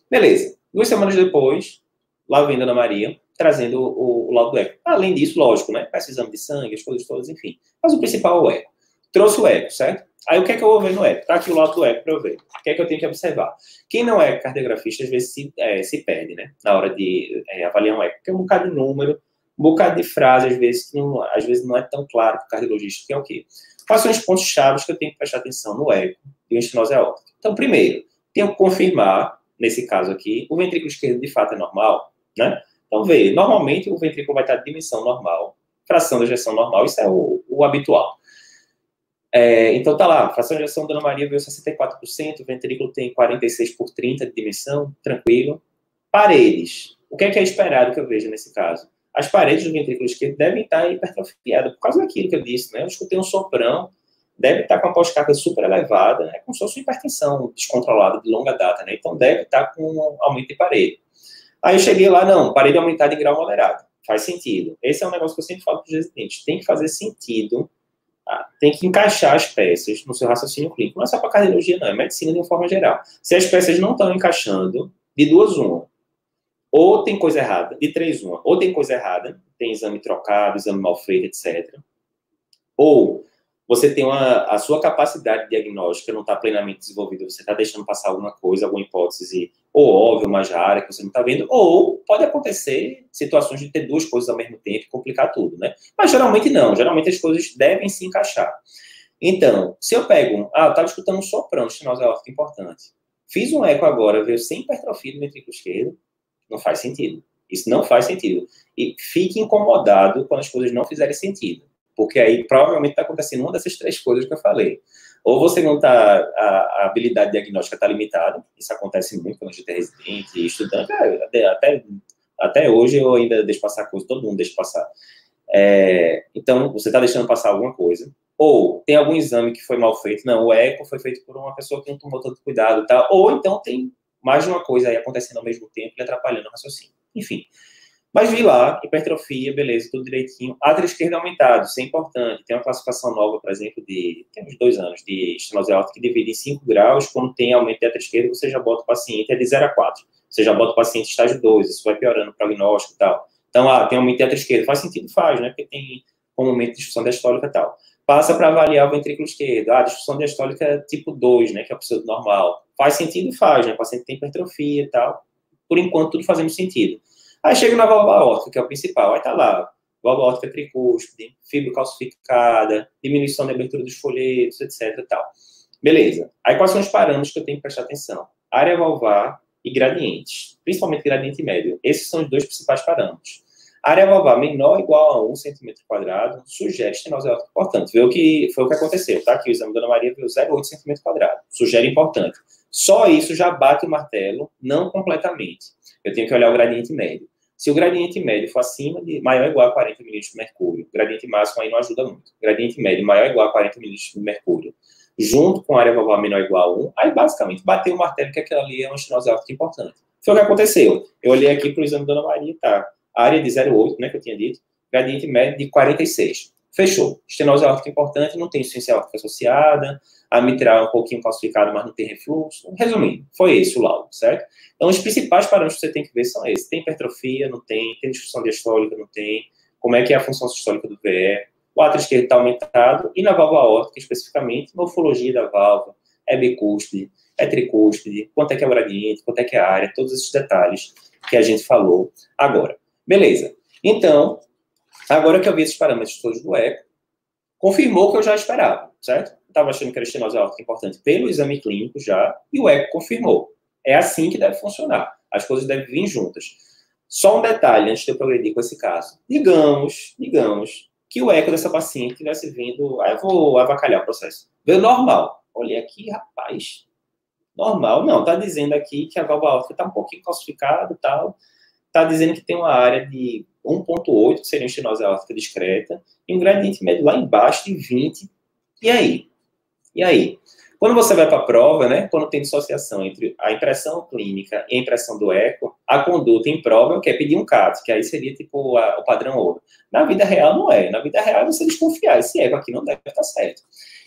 Beleza. 2 semanas depois, lá vem Dona Maria, trazendo o laudo do eco. Além disso, lógico, né? Peça exame de sangue, as coisas todas, enfim. Mas o principal é o eco. Trouxe o eco, certo? Aí o que é que eu vou ver no eco? Tá aqui o laudo do eco para eu ver. O que é que eu tenho que observar? Quem não é cardiografista, às vezes se perde, né? Na hora de avaliar um eco. Porque é um bocado de número, um bocado de frase, às vezes não é tão claro para o cardiologista que é o quê. Quais são os pontos-chave que eu tenho que prestar atenção no eco de uma estenose aórtica? Então, primeiro, tenho que confirmar, nesse caso aqui, o ventrículo esquerdo de fato é normal, né? Então, veja, normalmente o ventrículo vai estar de dimensão normal, fração da ejeção normal, isso é o habitual. Então, tá lá, fração de ejeção, Dona Maria veio 64%, o ventrículo tem 46/30 de dimensão, tranquilo. Paredes. O que é esperado que eu veja nesse caso? As paredes do ventrículo esquerdo devem estar hipertrofiadas, por causa daquilo que eu disse, né? Eu escutei um soprão, deve estar com a pós-carga super elevada, né? Como se fosse uma hipertensão descontrolada de longa data, né? Então, deve estar com um aumento de parede. Aí eu cheguei lá, não, parede aumentada em grau moderado. Faz sentido. Esse é um negócio que eu sempre falo para os residentes. Tem que fazer sentido, tá? Tem que encaixar as peças no seu raciocínio clínico. Não é só para cardiologia, não. É medicina de uma forma geral. Se as peças não estão encaixando, de 2, 1. Ou tem coisa errada, de 3, 1. Ou tem coisa errada, tem exame trocado, exame mal feito, etc. Ou você tem a sua capacidade diagnóstica não está plenamente desenvolvida, você está deixando passar alguma coisa, alguma hipótese, ou óbvio, uma rara que você não está vendo, ou pode acontecer situações de ter duas coisas ao mesmo tempo e complicar tudo, né? Mas geralmente não, geralmente as coisas devem se encaixar. Então, se eu pego, eu estava escutando um soprano, estenose aórtica importante, fiz um eco agora, veio sem hipertrofia do ventrículo esquerdo, não faz sentido. Isso não faz sentido. E fique incomodado quando as coisas não fizerem sentido. Porque aí provavelmente está acontecendo uma dessas três coisas que eu falei. Ou você não está, a habilidade diagnóstica está limitada, isso acontece muito quando a gente é residente, estudante, até hoje eu ainda deixo passar coisa, todo mundo deixa passar. Então, você está deixando passar alguma coisa. Ou tem algum exame que foi mal feito, não, o eco foi feito por uma pessoa que não tomou todo cuidado, tá? Ou então tem mais de uma coisa aí acontecendo ao mesmo tempo e atrapalhando o raciocínio. Enfim. Mas vi lá, hipertrofia, beleza, tudo direitinho. Átrio esquerdo aumentado, isso é importante. Tem uma classificação nova, por exemplo, tem uns 2 anos, de estenose aórtica que divide em 5 graus. Quando tem aumento de átrio esquerdo, você já bota o paciente, de 0 a 4. Você já bota o paciente estágio 2, isso vai piorando o prognóstico e tal. Então, tem aumento de átrio esquerdo. Faz sentido? Faz, né? Porque tem um momento de disfunção diastólica e tal. Passa para avaliar o ventrículo esquerdo. Disfunção diastólica tipo 2, né? Que é o pseudo normal. Faz sentido? Faz, né? O paciente tem hipertrofia e tal. Por enquanto, tudo fazendo sentido. Aí chega na válvula aórtica, que é o principal. Aí tá lá, válvula aórtica tricúspide, fibra calcificada, diminuição da abertura dos folhetos, etc. Tal. Beleza. Aí quais são os parâmetros que eu tenho que prestar atenção? Área valvar e gradientes, principalmente gradiente médio. Esses são os 2 principais parâmetros. Área valvar menor ou igual a 1 cm², sugere estenose aórtica importante. Vê o que foi o que aconteceu, tá? Que o exame da Dona Maria veio 0,8 cm². Sugere importante. Só isso já bate o martelo, não completamente. Eu tenho que olhar o gradiente médio. Se o gradiente médio for acima de maior ou igual a 40 milímetros de mercúrio, gradiente máximo aí não ajuda muito. Gradiente médio maior ou igual a 40 milímetros de mercúrio, junto com a área valvar menor ou igual a 1, aí basicamente bateu o martelo que aquela ali é uma estenose aórtica importante. Foi o que aconteceu. Eu olhei aqui para o exame da Dona Maria, tá? A área de 0,8, né, que eu tinha dito, gradiente médio de 46. Fechou. Estenose aórtica importante, não tem insuficiência aórtica associada, a mitral é um pouquinho calcificada, mas não tem refluxo. Resumindo, foi esse o laudo, certo? Então, os principais parâmetros que você tem que ver são esses. Tem hipertrofia, não tem, tem disfunção diastólica, não tem, como é que é a função sistólica do VE, o átrio esquerdo está aumentado, e na válvula aórtica, especificamente, morfologia da válvula, é bicúspide, é tricúspide, quanto é que é o gradiente, quanto é que é a área, todos esses detalhes que a gente falou agora. Beleza. Então, agora que eu vi esses parâmetros todos do eco, confirmou o que eu já esperava, certo? Eu estava achando que era estenose aórtica importante pelo exame clínico já, e o eco confirmou. É assim que deve funcionar. As coisas devem vir juntas. Só um detalhe antes de eu progredir com esse caso. Digamos que o eco dessa paciente tivesse vindo... Aí eu vou avacalhar o processo. Veio normal. Olhei aqui, rapaz. Normal não. Está dizendo aqui que a válvula aórtica está um pouquinho calcificada e tal. Está dizendo que tem uma área de 1,8, que seria uma estenose aórtica discreta, e um gradiente médio lá embaixo de 20. E aí? E aí? Quando você vai para a prova, né, quando tem dissociação entre a impressão clínica e a impressão do eco, a conduta em prova é o que? Pedir um CAT, que aí seria tipo o padrão ouro. Na vida real não é. Na vida real é você desconfiar. Esse eco aqui não deve estar certo.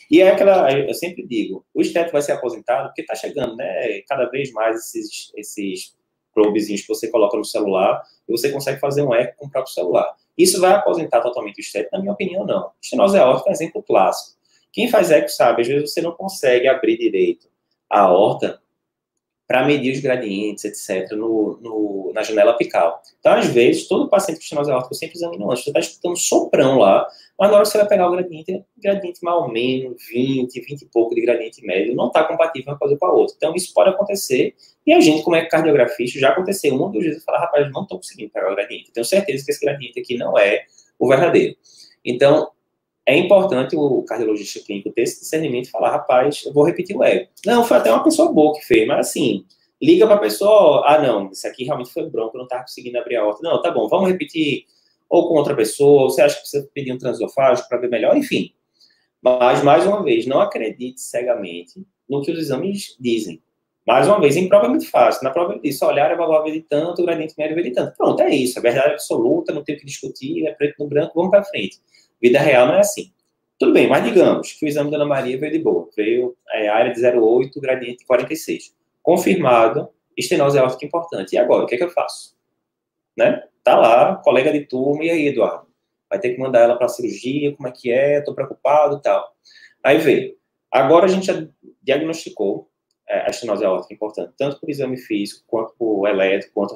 E é aquela, eu sempre digo, o esteto vai ser aposentado porque está chegando, né, cada vez mais esses probezinhos que você coloca no celular e você consegue fazer um eco com o próprio celular. Isso vai aposentar totalmente o esteto? Na minha opinião, não. Estenose aórtica é um exemplo clássico. Quem faz eco sabe, às vezes você não consegue abrir direito a aorta para medir os gradientes, etc., na janela apical. Então, às vezes, todo paciente com estenose aórtica, eu sempre examino antes, você está escutando um soprão lá, mas na hora que você vai pegar o gradiente mais ou menos, 20, 20 e pouco de gradiente médio, não está compatível uma coisa com a outra. Então, isso pode acontecer, e a gente, como é cardiografista, já aconteceu uma ou duas vezes, eu falo, rapaz, não estou conseguindo pegar o gradiente. Tenho certeza que esse gradiente aqui não é o verdadeiro. Então, é importante o cardiologista clínico ter esse discernimento e falar, rapaz, eu vou repetir o eco. Não, foi até uma pessoa boa que fez, mas assim, liga para a pessoa, ah não, isso aqui realmente foi bronco, eu não estava conseguindo abrir a aorta. Não, tá bom, vamos repetir ou com outra pessoa, ou você acha que precisa pedir um transesofágico para ver melhor, enfim. Mas, mais uma vez, não acredite cegamente no que os exames dizem. Mais uma vez, em prova é muito fácil. Na prova ele diz, olhar, a válvula veio de tanto, o gradiente médio veio de tanto. Pronto, é isso, a verdade é absoluta, não tem o que discutir, é preto no branco, vamos para frente. Vida real não é assim. Tudo bem, mas digamos que o exame da Ana Maria veio de boa. Veio a área de 0,8, gradiente 46. Confirmado, estenose aórtica importante. E agora, o que é que eu faço? Né? Tá lá, colega de turma, e aí, Eduardo? Vai ter que mandar ela para cirurgia, como é que é? Tô preocupado e tal. Aí veio. Agora a gente já diagnosticou a estenose aórtica importante, tanto por exame físico, quanto por elétrico, quanto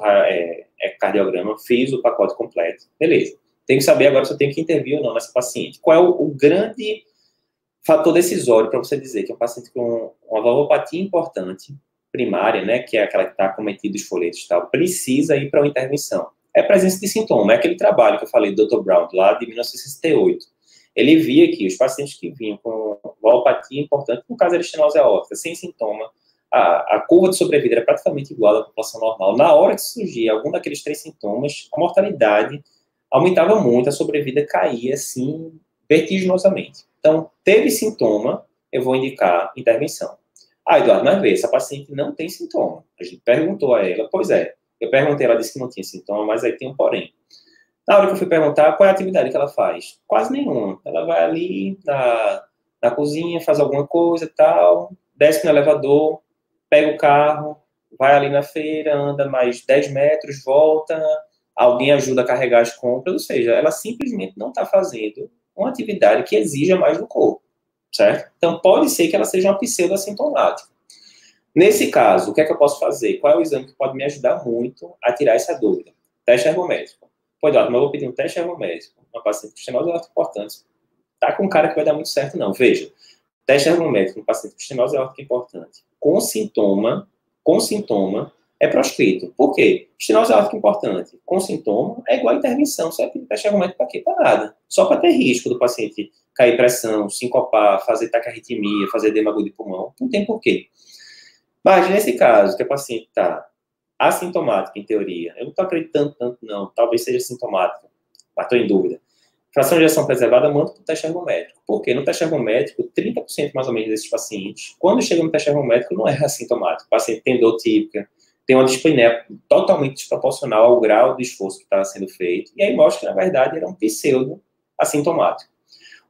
cardiograma. Fiz o pacote completo. Beleza. Tem que saber agora se eu tenho que intervir ou não nessa paciente. Qual é o grande fator decisório para você dizer que é um paciente com uma valvopatia importante, primária, né, que é aquela que está acometida, os folhetos e tal, precisa ir para uma intervenção? É a presença de sintoma. É aquele trabalho que eu falei do Dr. Brown, lá de 1968. Ele via que os pacientes que vinham com valvopatia importante, no caso era estenose aórtica, sem sintoma, a curva de sobrevida era praticamente igual à população normal. Na hora que surgia algum daqueles três sintomas, a mortalidade aumentava muito, a sobrevida caía, assim, vertiginosamente. Então, teve sintoma, eu vou indicar intervenção. Ah, Eduardo, mas vê, essa paciente não tem sintoma. A gente perguntou a ela, pois é. Eu perguntei, ela disse que não tinha sintoma, mas aí tem um porém. Na hora que eu fui perguntar, qual é a atividade que ela faz? Quase nenhuma. Ela vai ali na cozinha, faz alguma coisa e tal, desce no elevador, pega o carro, vai ali na feira, anda mais 10 metros, volta... Alguém ajuda a carregar as compras, ou seja, ela simplesmente não está fazendo uma atividade que exija mais do corpo, certo? Então, pode ser que ela seja uma pseudo-assintomática. Nesse caso, o que é que eu posso fazer? Qual é o exame que pode me ajudar muito a tirar essa dúvida? Teste ergométrico. Pô, Eduardo, mas eu vou pedir um teste ergométrico. Uma paciente com estenose aórtica importante. Tá com um cara que vai dar muito certo, não. Veja, teste ergométrico, um paciente com estenose aórtica importante, com sintoma, é proscrito. Por quê? Estenose aórtica importante com sintoma é igual a intervenção. Você vai pedir teste ergométrico para quê? Para nada. Só para ter risco do paciente cair pressão, sincopar, fazer taquiarritmia, fazer edema agudo de pulmão. Não tem porquê. Mas nesse caso, que a paciente está assintomática, em teoria, eu não estou acreditando tanto, não. Talvez seja sintomática, mas estou em dúvida. Fração de ejeção preservada, manda para o teste ergométrico. Por quê? No teste ergométrico, 30% mais ou menos desses pacientes, quando chega no teste ergométrico, não é assintomático. O paciente tem dor típica, tem uma dispneia totalmente desproporcional ao grau de esforço que está sendo feito, e aí mostra que, na verdade, era um pseudo assintomático.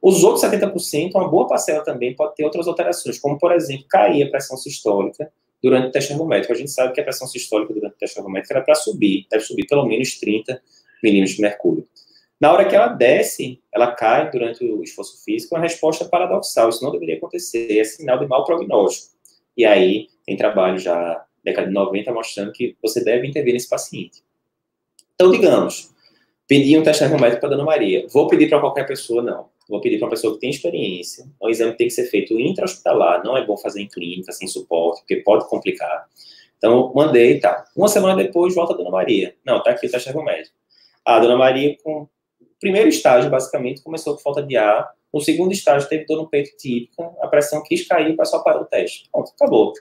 Os outros 70%, uma boa parcela também, pode ter outras alterações, como, por exemplo, cair a pressão sistólica durante o teste ergométrico. A gente sabe que a pressão sistólica durante o teste ergométrico era para subir, deve subir pelo menos 30 milímetros de mercúrio. Na hora que ela desce, ela cai durante o esforço físico, uma resposta paradoxal, isso não deveria acontecer, é sinal de mau prognóstico. E aí, tem trabalho já década de 90, mostrando que você deve intervir nesse paciente. Então, digamos, pedi um teste ergométrico para a Dona Maria. Vou pedir para qualquer pessoa, não. vou pedir para uma pessoa que tem experiência. O exame tem que ser feito intra-hospitalar, não é bom fazer em clínica, sem suporte, porque pode complicar. Então, mandei, tá. Uma semana depois, volta a Dona Maria. Não, tá aqui o teste ergométrico. A Dona Maria, com primeiro estágio, basicamente, começou com falta de ar. No segundo estágio, teve dor no peito típica, a pressão quis cair, o pessoal parou o teste. Pronto, acabou.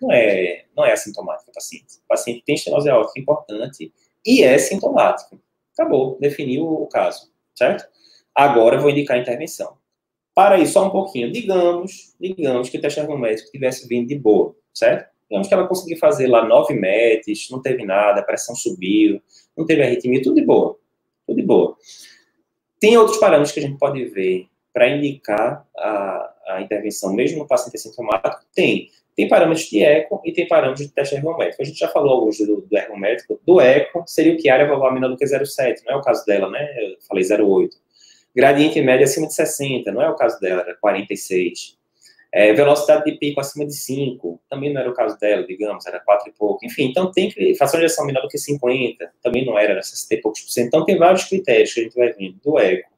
Não é assintomático o paciente. O paciente tem estenose aórtica importante e é sintomático. Acabou, definiu o caso, certo? Agora eu vou indicar a intervenção. Para aí só um pouquinho. Digamos que o teste ergométrico tivesse vindo de boa, certo? Digamos que ela conseguiu fazer lá 9 METs, não teve nada, a pressão subiu, não teve arritmia, tudo de boa. Tudo de boa. Tem outros parâmetros que a gente pode ver para indicar a intervenção, mesmo no paciente assintomático? Tem. Tem parâmetros de eco e tem parâmetros de teste ergométrico. A gente já falou alguns do ergométrico. Do eco, seria o que área valvular menor do que 0,7, não é o caso dela, né? Eu falei 0,8. Gradiente médio acima de 60, não é o caso dela, era 46. Velocidade de pico acima de 5, também não era o caso dela, digamos, era 4 e pouco. Enfim, então tem que... Fração de ejeção menor do que 50, também não era, 60 e poucos por cento. Então tem vários critérios que a gente vai vendo do eco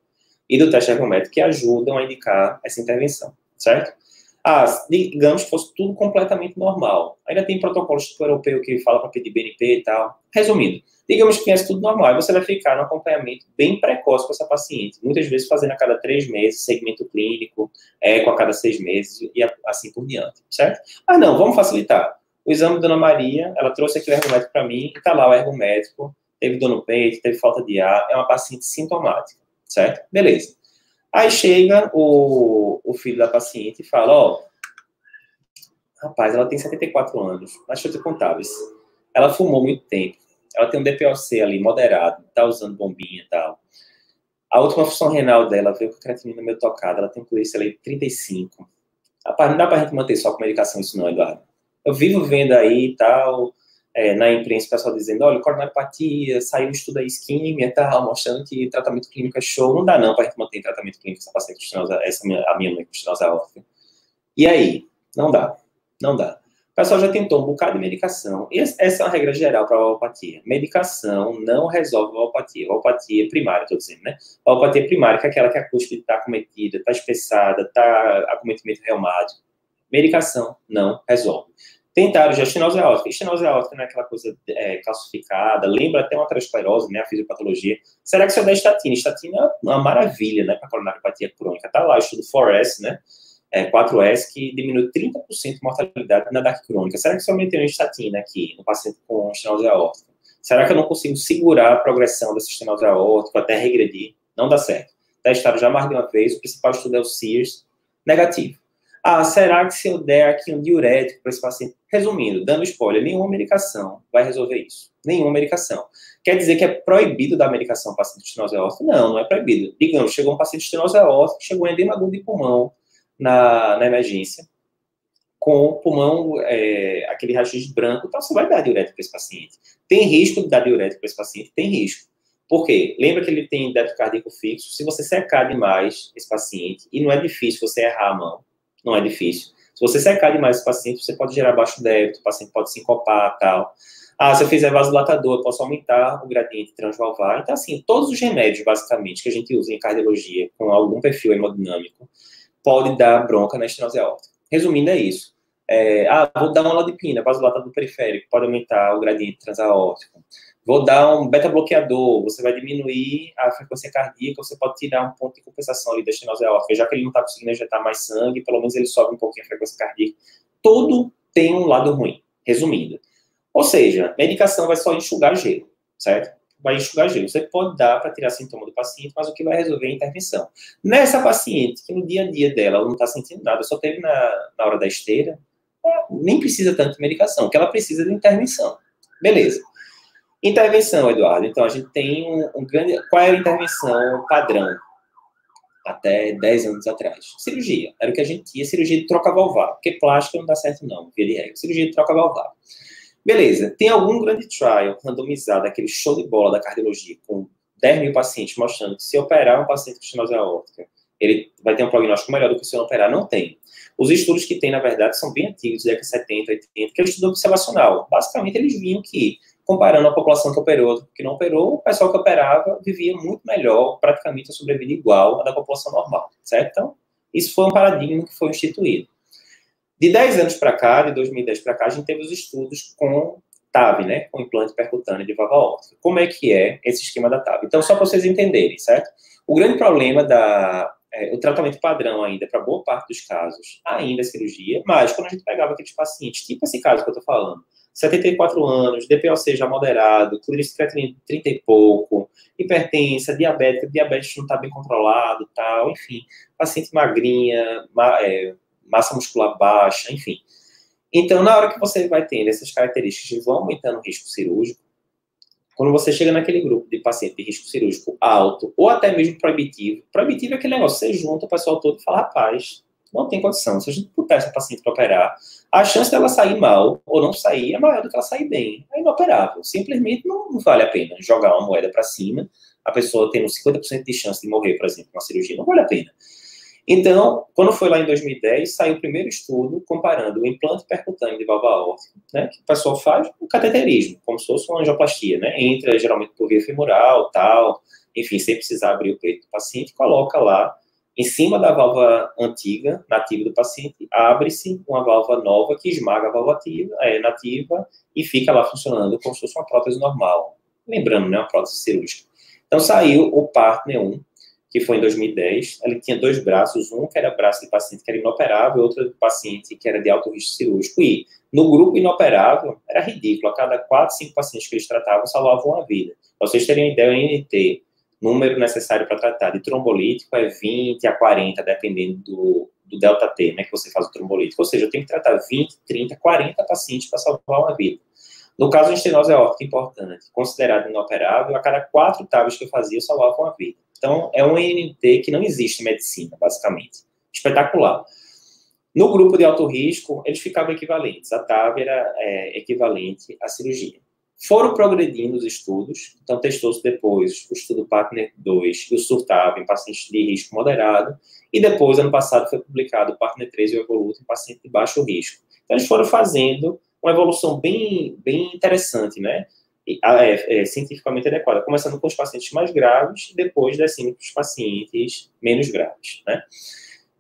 e do teste ergométrico que ajudam a indicar essa intervenção, certo? Ah, digamos que fosse tudo completamente normal. Ainda tem protocolos tipo europeu que fala para pedir BNP e tal. Resumindo, digamos que tivesse tudo normal, você vai ficar no acompanhamento bem precoce com essa paciente. Muitas vezes fazendo a cada 3 meses, segmento clínico, eco a cada 6 meses e assim por diante, certo? Ah, não, vamos facilitar. O exame da Dona Maria, ela trouxe aqui o ergométrico para mim, e tá lá o ergométrico, teve dor no peito, teve falta de ar, é uma paciente sintomática, certo? Beleza. Aí chega o filho da paciente e fala, ó, rapaz, ela tem 74 anos, mas deixa eu te contar, viu? Ela fumou muito tempo. Ela tem um DPOC ali, moderado, tá usando bombinha e tal. A última função renal dela veio com a creatinina meio tocada, ela tem um QRS ali de 35. Rapaz, não dá pra gente manter só com medicação isso não, Eduardo. Eu vivo vendo aí e tal, na imprensa o pessoal dizendo, olha, coronapatia, saiu um estudo aí, isquemia e tal, mostrando que tratamento clínico é show. Não dá não pra gente manter tratamento clínico essa paciente com a minha mãe com estenose aórtica. E aí? Não dá. Não dá. O pessoal já tentou um bocado de medicação. E essa é uma regra geral para a valvopatia. Medicação não resolve a valvopatia. Valvopatia primária, estou dizendo, né? Valvopatia primária, que é aquela que a cúspide está acometida, está espessada, está acometimento reumático. Medicação não resolve. Tentaram já estenose aórtica. Estenose aórtica não é aquela coisa calcificada, lembra até uma aterosclerose, né? A fisiopatologia. Será que se eu der estatina? Estatina é uma maravilha, né? Para coronariopatia crônica. Tá lá o estudo 4S, né? 4S, que diminui 30% de mortalidade na DAC crônica. Será que se eu meter uma estatina aqui, no paciente com estenose aórtica, será que eu não consigo segurar a progressão dessa estenose aórtica até regredir? Não dá certo. Testaram já mais de uma vez, o principal estudo é o SEARS, negativo. Ah, será que se eu der aqui um diurético para esse paciente? Resumindo, dando spoiler, nenhuma medicação vai resolver isso. Nenhuma medicação. Quer dizer que é proibido dar medicação para paciente de estenose aórtica? Não, não é proibido. Digamos, chegou um paciente de estenose aórtica, chegou um edema agudo de pulmão, na emergência, com o pulmão, aquele raio-x branco, então você vai dar diurético para esse paciente. Tem risco de dar diurético para esse paciente? Tem risco. Por quê? Lembra que ele tem débito cardíaco fixo, se você secar demais esse paciente, e não é difícil você errar a mão, não é difícil. Se você secar demais esse paciente, você pode gerar baixo débito, o paciente pode sincopar e tal. Ah, se eu fizer vasodilatador, eu posso aumentar o gradiente transvalvar. Então, assim, todos os remédios, basicamente, que a gente usa em cardiologia, com algum perfil hemodinâmico, pode dar bronca na estenose aórtica. Resumindo, é isso. Vou dar uma lodipina, vasodilatador periférico, pode aumentar o gradiente transaórtico. Vou dar um beta-bloqueador, você vai diminuir a frequência cardíaca, você pode tirar um ponto de compensação ali da estenose aórtica, já que ele não está conseguindo injetar mais sangue, pelo menos ele sobe um pouquinho a frequência cardíaca. Tudo tem um lado ruim, resumindo. Ou seja, a medicação vai só enxugar gelo, certo? Vai enxugar gelo. Você pode dar para tirar sintoma do paciente, mas o que vai resolver é a intervenção. Nessa paciente, que no dia a dia dela, ela não está sentindo nada, só teve na hora da esteira, nem precisa tanto de medicação, porque ela precisa de intervenção. Beleza. Intervenção, Eduardo. Então, a gente tem um grande... Qual era a intervenção padrão? Até 10 anos atrás. Cirurgia. Era o que a gente tinha, cirurgia de troca valvar. Porque plástica não dá certo não, via de regra. Cirurgia de troca valvar. Beleza, tem algum grande trial randomizado, aquele show de bola da cardiologia, com 10 mil pacientes mostrando que se operar um paciente com estenose aórtica, ele vai ter um prognóstico melhor do que se não operar? Não tem. Os estudos que tem, na verdade, são bem antigos, da década de 70, 80, que é o estudo observacional. Basicamente, eles viam que comparando a população que operou, que não operou, o pessoal que operava vivia muito melhor, praticamente a sobrevida igual à da população normal, certo? Então, isso foi um paradigma que foi instituído. De 10 anos para cá, de 2010 para cá, a gente teve os estudos com TAV, né? Com implante percutâneo de valva aórtica. Como é que é esse esquema da TAV? Então, só para vocês entenderem, certo? O grande problema da... o tratamento padrão ainda, para boa parte dos casos, ainda é cirurgia, mas quando a gente pegava aqueles pacientes, tipo esse caso que eu estou falando, 74 anos, DPOC já moderado, clínico 30 e pouco, hipertensa, diabética, diabetes não está bem controlado, tal, enfim, paciente magrinha, massa muscular baixa, enfim. Então, na hora que você vai tendo essas características, vão aumentando o risco cirúrgico, quando você chega naquele grupo de paciente de risco cirúrgico alto, ou até mesmo proibitivo, proibitivo é aquele negócio, você junta o pessoal todo e fala, rapaz, não tem condição, se a gente puder essa paciente para operar, a chance dela sair mal, ou não sair, é maior do que ela sair bem, é inoperável, simplesmente não vale a pena jogar uma moeda para cima, a pessoa tendo 50% de chance de morrer, por exemplo, com uma cirurgia, não vale a pena. Então, quando foi lá em 2010, saiu o primeiro estudo comparando o implante percutâneo de valva aórtica, né, que o pessoal faz o cateterismo, como se fosse uma angioplastia, né, entra geralmente por via femoral, tal, enfim, sem precisar abrir o peito do paciente, coloca lá, em cima da válvula antiga, nativa do paciente, abre-se uma válvula nova que esmaga a válvula ativa, nativa e fica lá funcionando como se fosse uma prótese normal, lembrando, né, uma prótese cirúrgica. Então, saiu o PARTNER 1, que foi em 2010, ele tinha dois braços, um que era braço de paciente que era inoperável, outro de paciente que era de alto risco cirúrgico, e no grupo inoperável, era ridículo, a cada 4, 5 pacientes que eles tratavam, salvavam uma vida. Pra vocês terem uma ideia, o NT, número necessário para tratar de trombolítico é 20 a 40, dependendo do delta T, né, que você faz o trombolítico, ou seja, eu tenho que tratar 20, 30, 40 pacientes para salvar uma vida. No caso, a estenose aórtica é importante, considerado inoperável, a cada 4 TAVs que eu fazia, eu salvava uma vida. Então, é um INT que não existe em medicina, basicamente. Espetacular. No grupo de alto risco, eles ficavam equivalentes. A TAV era equivalente à cirurgia. Foram progredindo os estudos. Então, testou-se depois o estudo PARTNER 2 e o SURTAV em pacientes de risco moderado. E depois, ano passado, foi publicado o PARTNER 3 e o Evoluto em pacientes de baixo risco. Então, eles foram fazendo uma evolução bem interessante, né? Cientificamente adequada, começando com os pacientes mais graves e depois descendo para os pacientes menos graves, né?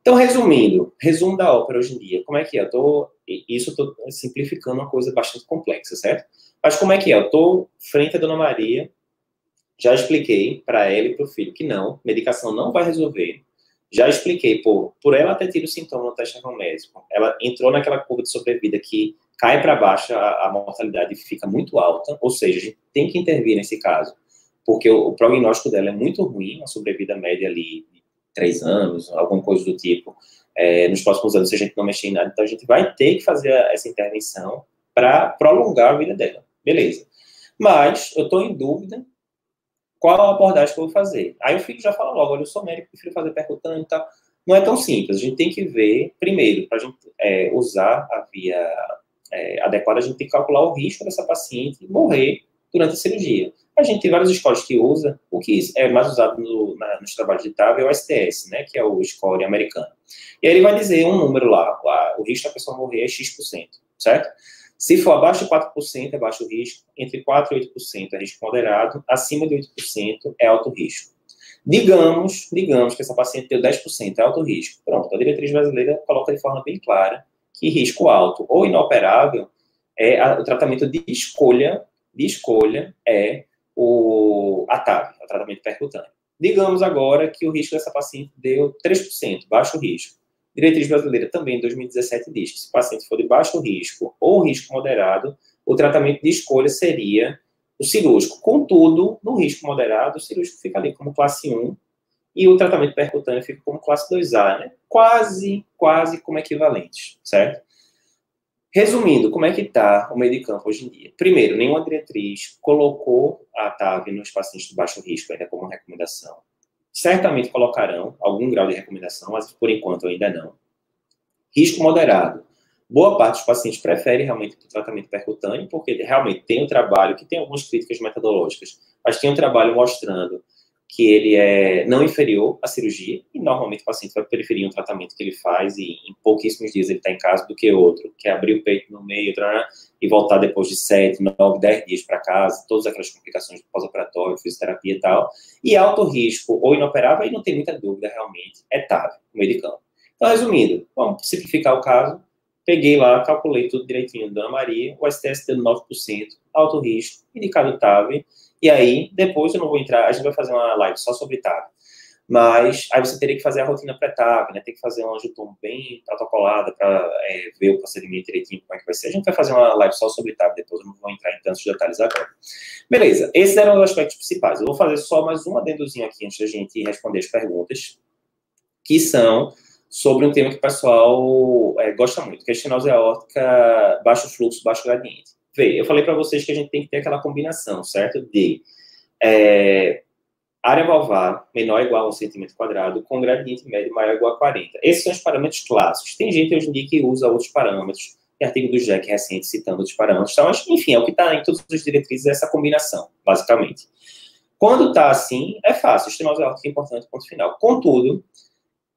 Então, resumo da ópera hoje em dia, como é que é? Eu estou simplificando uma coisa bastante complexa, certo? Mas como é que é? Eu estou frente à Dona Maria, já expliquei para ela e para o filho que não, medicação não vai resolver, já expliquei, por ela ter tido sintoma no teste médico, ela entrou naquela curva de sobrevida que cai para baixo, a mortalidade fica muito alta, ou seja, a gente tem que intervir nesse caso, porque o prognóstico dela é muito ruim, a sobrevida média ali de 3 anos, alguma coisa do tipo, nos próximos anos, se a gente não mexer em nada, então a gente vai ter que fazer essa intervenção para prolongar a vida dela, beleza. Mas eu estou em dúvida qual a abordagem que eu vou fazer. Aí o filho já fala logo, olha, eu sou médico, prefiro fazer percutâneo e tal. Não é tão simples, a gente tem que ver, primeiro, para a gente usar a via... adequada, a gente tem que calcular o risco dessa paciente morrer durante a cirurgia. A gente tem vários scores que usa, o que é mais usado nos trabalhos de TAV é o STS, né, que é o score americano. E aí ele vai dizer um número lá o risco da pessoa morrer é X%, certo? Se for abaixo de 4% é baixo risco, entre 4% e 8% é risco moderado, acima de 8% é alto risco. Digamos que essa paciente deu 10%, é alto risco. Pronto, a diretriz brasileira coloca de forma bem clara que risco alto ou inoperável, o tratamento de escolha é a TAV, o tratamento percutâneo. Digamos agora que o risco dessa paciente deu 3%, baixo risco. A diretriz brasileira também, em 2017, diz que se o paciente for de baixo risco ou risco moderado, o tratamento de escolha seria o cirúrgico. Contudo, no risco moderado, o cirúrgico fica ali como classe 1 e o tratamento percutâneo fica como classe 2A, né? Quase como equivalentes, certo? Resumindo, como é que está o meio de campo hoje em dia? Primeiro, nenhuma diretriz colocou a TAV nos pacientes de baixo risco ainda como recomendação. Certamente colocarão algum grau de recomendação, mas por enquanto ainda não. Risco moderado. Boa parte dos pacientes prefere realmente o tratamento percutâneo, porque realmente tem um trabalho, que tem algumas críticas metodológicas, mas tem um trabalho mostrando que ele é não inferior à cirurgia, e normalmente o paciente vai preferir um tratamento que ele faz e em pouquíssimos dias ele está em casa do que outro, que é abrir o peito no meio e voltar depois de 7, 9, 10 dias para casa, todas aquelas complicações pós-operatório, fisioterapia e tal. E alto risco ou inoperável, e não tem muita dúvida realmente, é TAV, no meio de campo. Então, resumindo, vamos simplificar o caso, peguei lá, calculei tudo direitinho, Dona Maria, o STS deu 9%, alto risco, indicado TAV. E aí, depois eu não vou entrar, a gente vai fazer uma live só sobre TAV. Mas aí você teria que fazer a rotina pré-TAV, né? Tem que fazer um angiotom bem protocolada para ver o procedimento direitinho, como é que vai ser. A gente vai fazer uma live só sobre TAV, depois eu não vou entrar em tantos detalhes agora. Beleza, esses eram os aspectos principais. Eu vou fazer só mais um adendozinho aqui antes da gente responder as perguntas, que são sobre um tema que o pessoal gosta muito, que é a estenose aórtica, baixo fluxo, baixo gradiente. Eu falei para vocês que a gente tem que ter aquela combinação, certo? De área valvar menor ou igual a 1 centímetro quadrado com gradiente médio maior ou igual a 40. Esses são os parâmetros clássicos. Tem gente hoje em dia que usa outros parâmetros. Tem artigo do GEC recente citando outros parâmetros. Tá? Mas, enfim, é o que está em todas as diretrizes, essa combinação, basicamente. Quando está assim, é fácil. Estenose aórtica é importante, ponto final. Contudo,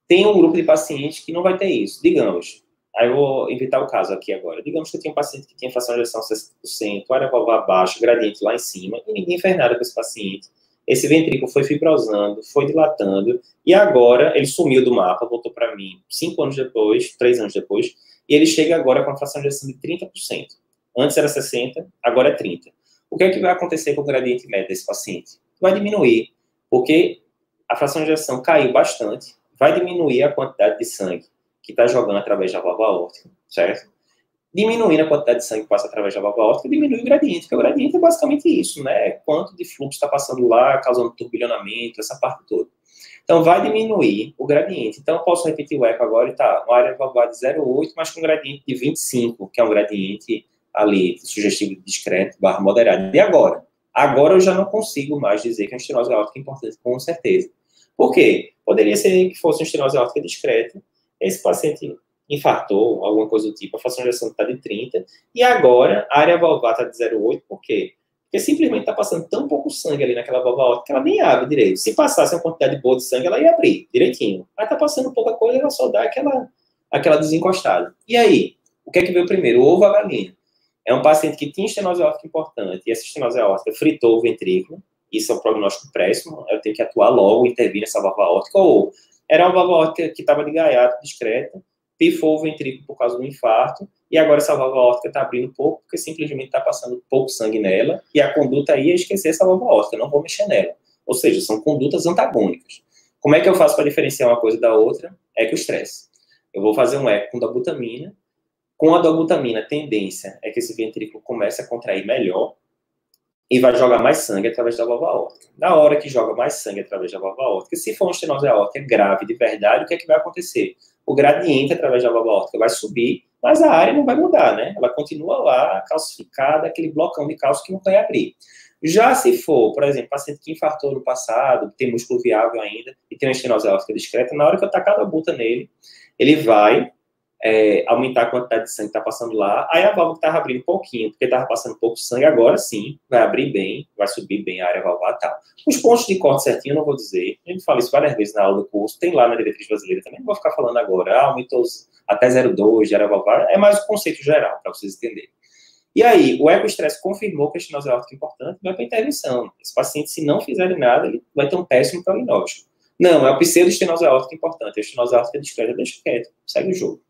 tem um grupo de pacientes que não vai ter isso. Digamos... Aí eu vou inventar o caso aqui agora. Digamos que eu tenho um paciente que tem fração de ejeção 60%, área valvar baixa, gradiente lá em cima, e ninguém fez nada com esse paciente. Esse ventrículo foi fibrosando, foi dilatando, e agora ele sumiu do mapa, voltou para mim 5 anos depois, 3 anos depois, e ele chega agora com a fração de ejeção de 30%. Antes era 60%, agora é 30%. O que é que vai acontecer com o gradiente médio desse paciente? Vai diminuir, porque a fração de ejeção caiu bastante, vai diminuir a quantidade de sangue que está jogando através da válvula aórtica, certo? Diminuindo a quantidade de sangue que passa através da válvula aórtica, diminui o gradiente, porque o gradiente é basicamente isso, né? Quanto de fluxo está passando lá, causando turbilhonamento, essa parte toda. Então, vai diminuir o gradiente. Então, eu posso repetir o eco agora e tá, uma área valvar de 0,8, mas com um gradiente de 25, que é um gradiente ali, sugestivo discreto, barra moderado. E agora? Agora eu já não consigo mais dizer que a estenose aórtica é importante, com certeza. Por quê? Poderia ser que fosse uma estenose aórtica discreta, esse paciente infartou, alguma coisa do tipo, a fração de ejeção está de 30, e agora a área valvar está de 0,8, por quê? Porque simplesmente está passando tão pouco sangue ali naquela válvula aórtica que ela nem abre direito. Se passasse uma quantidade boa de sangue, ela ia abrir direitinho. Mas está passando pouca coisa, ela só dá aquela desencostada. E aí, o que é que veio primeiro, o ovo ou a galinha? É um paciente que tinha estenose aórtica importante, e essa estenose aórtica fritou o ventrículo, isso é um prognóstico péssimo, eu tenho que atuar logo, intervir nessa válvula aórtica, ou... Era uma válvula aórtica que estava de gaiato, discreta, pifou o ventrículo por causa do infarto, e agora essa válvula aórtica está abrindo pouco, porque simplesmente está passando pouco sangue nela, e a conduta aí é esquecer essa válvula aórtica, não vou mexer nela. Ou seja, são condutas antagônicas. Como é que eu faço para diferenciar uma coisa da outra? É que o estresse. Eu vou fazer um eco com dobutamina. Com a dobutamina, a tendência é que esse ventrículo comece a contrair melhor, e vai jogar mais sangue através da válvula aórtica. Na hora que joga mais sangue através da válvula aórtica, se for uma estenose aórtica grave de verdade, o que é que vai acontecer? O gradiente através da válvula aórtica vai subir, mas a área não vai mudar, né? Ela continua lá, calcificada, aquele blocão de cálcio que não vai abrir. Já se for, por exemplo, paciente que infartou no passado, tem músculo viável ainda, e tem uma estenose aórtica discreta, na hora que eu tacar a buta nele, ele vai... aumentar a quantidade de sangue que está passando lá, aí a válvula que estava abrindo um pouquinho, porque estava passando pouco sangue, agora sim, vai abrir bem, vai subir bem a área valvar e tal. Os pontos de corte certinho eu não vou dizer, a gente fala isso várias vezes na aula do curso, tem lá na diretriz brasileira também, não vou ficar falando agora, aumentou até 0,2 de área valvar, é mais um conceito geral, para vocês entenderem. E aí, o ecoestresse confirmou que a estenose aórtica é importante, vai para intervenção. Esse paciente, se não fizer nada, ele vai ter um péssimo prognóstico. Não, é o pseudo-estenose aórtica importante, a estenose aórtica discreta, deixa quieto, segue o jogo.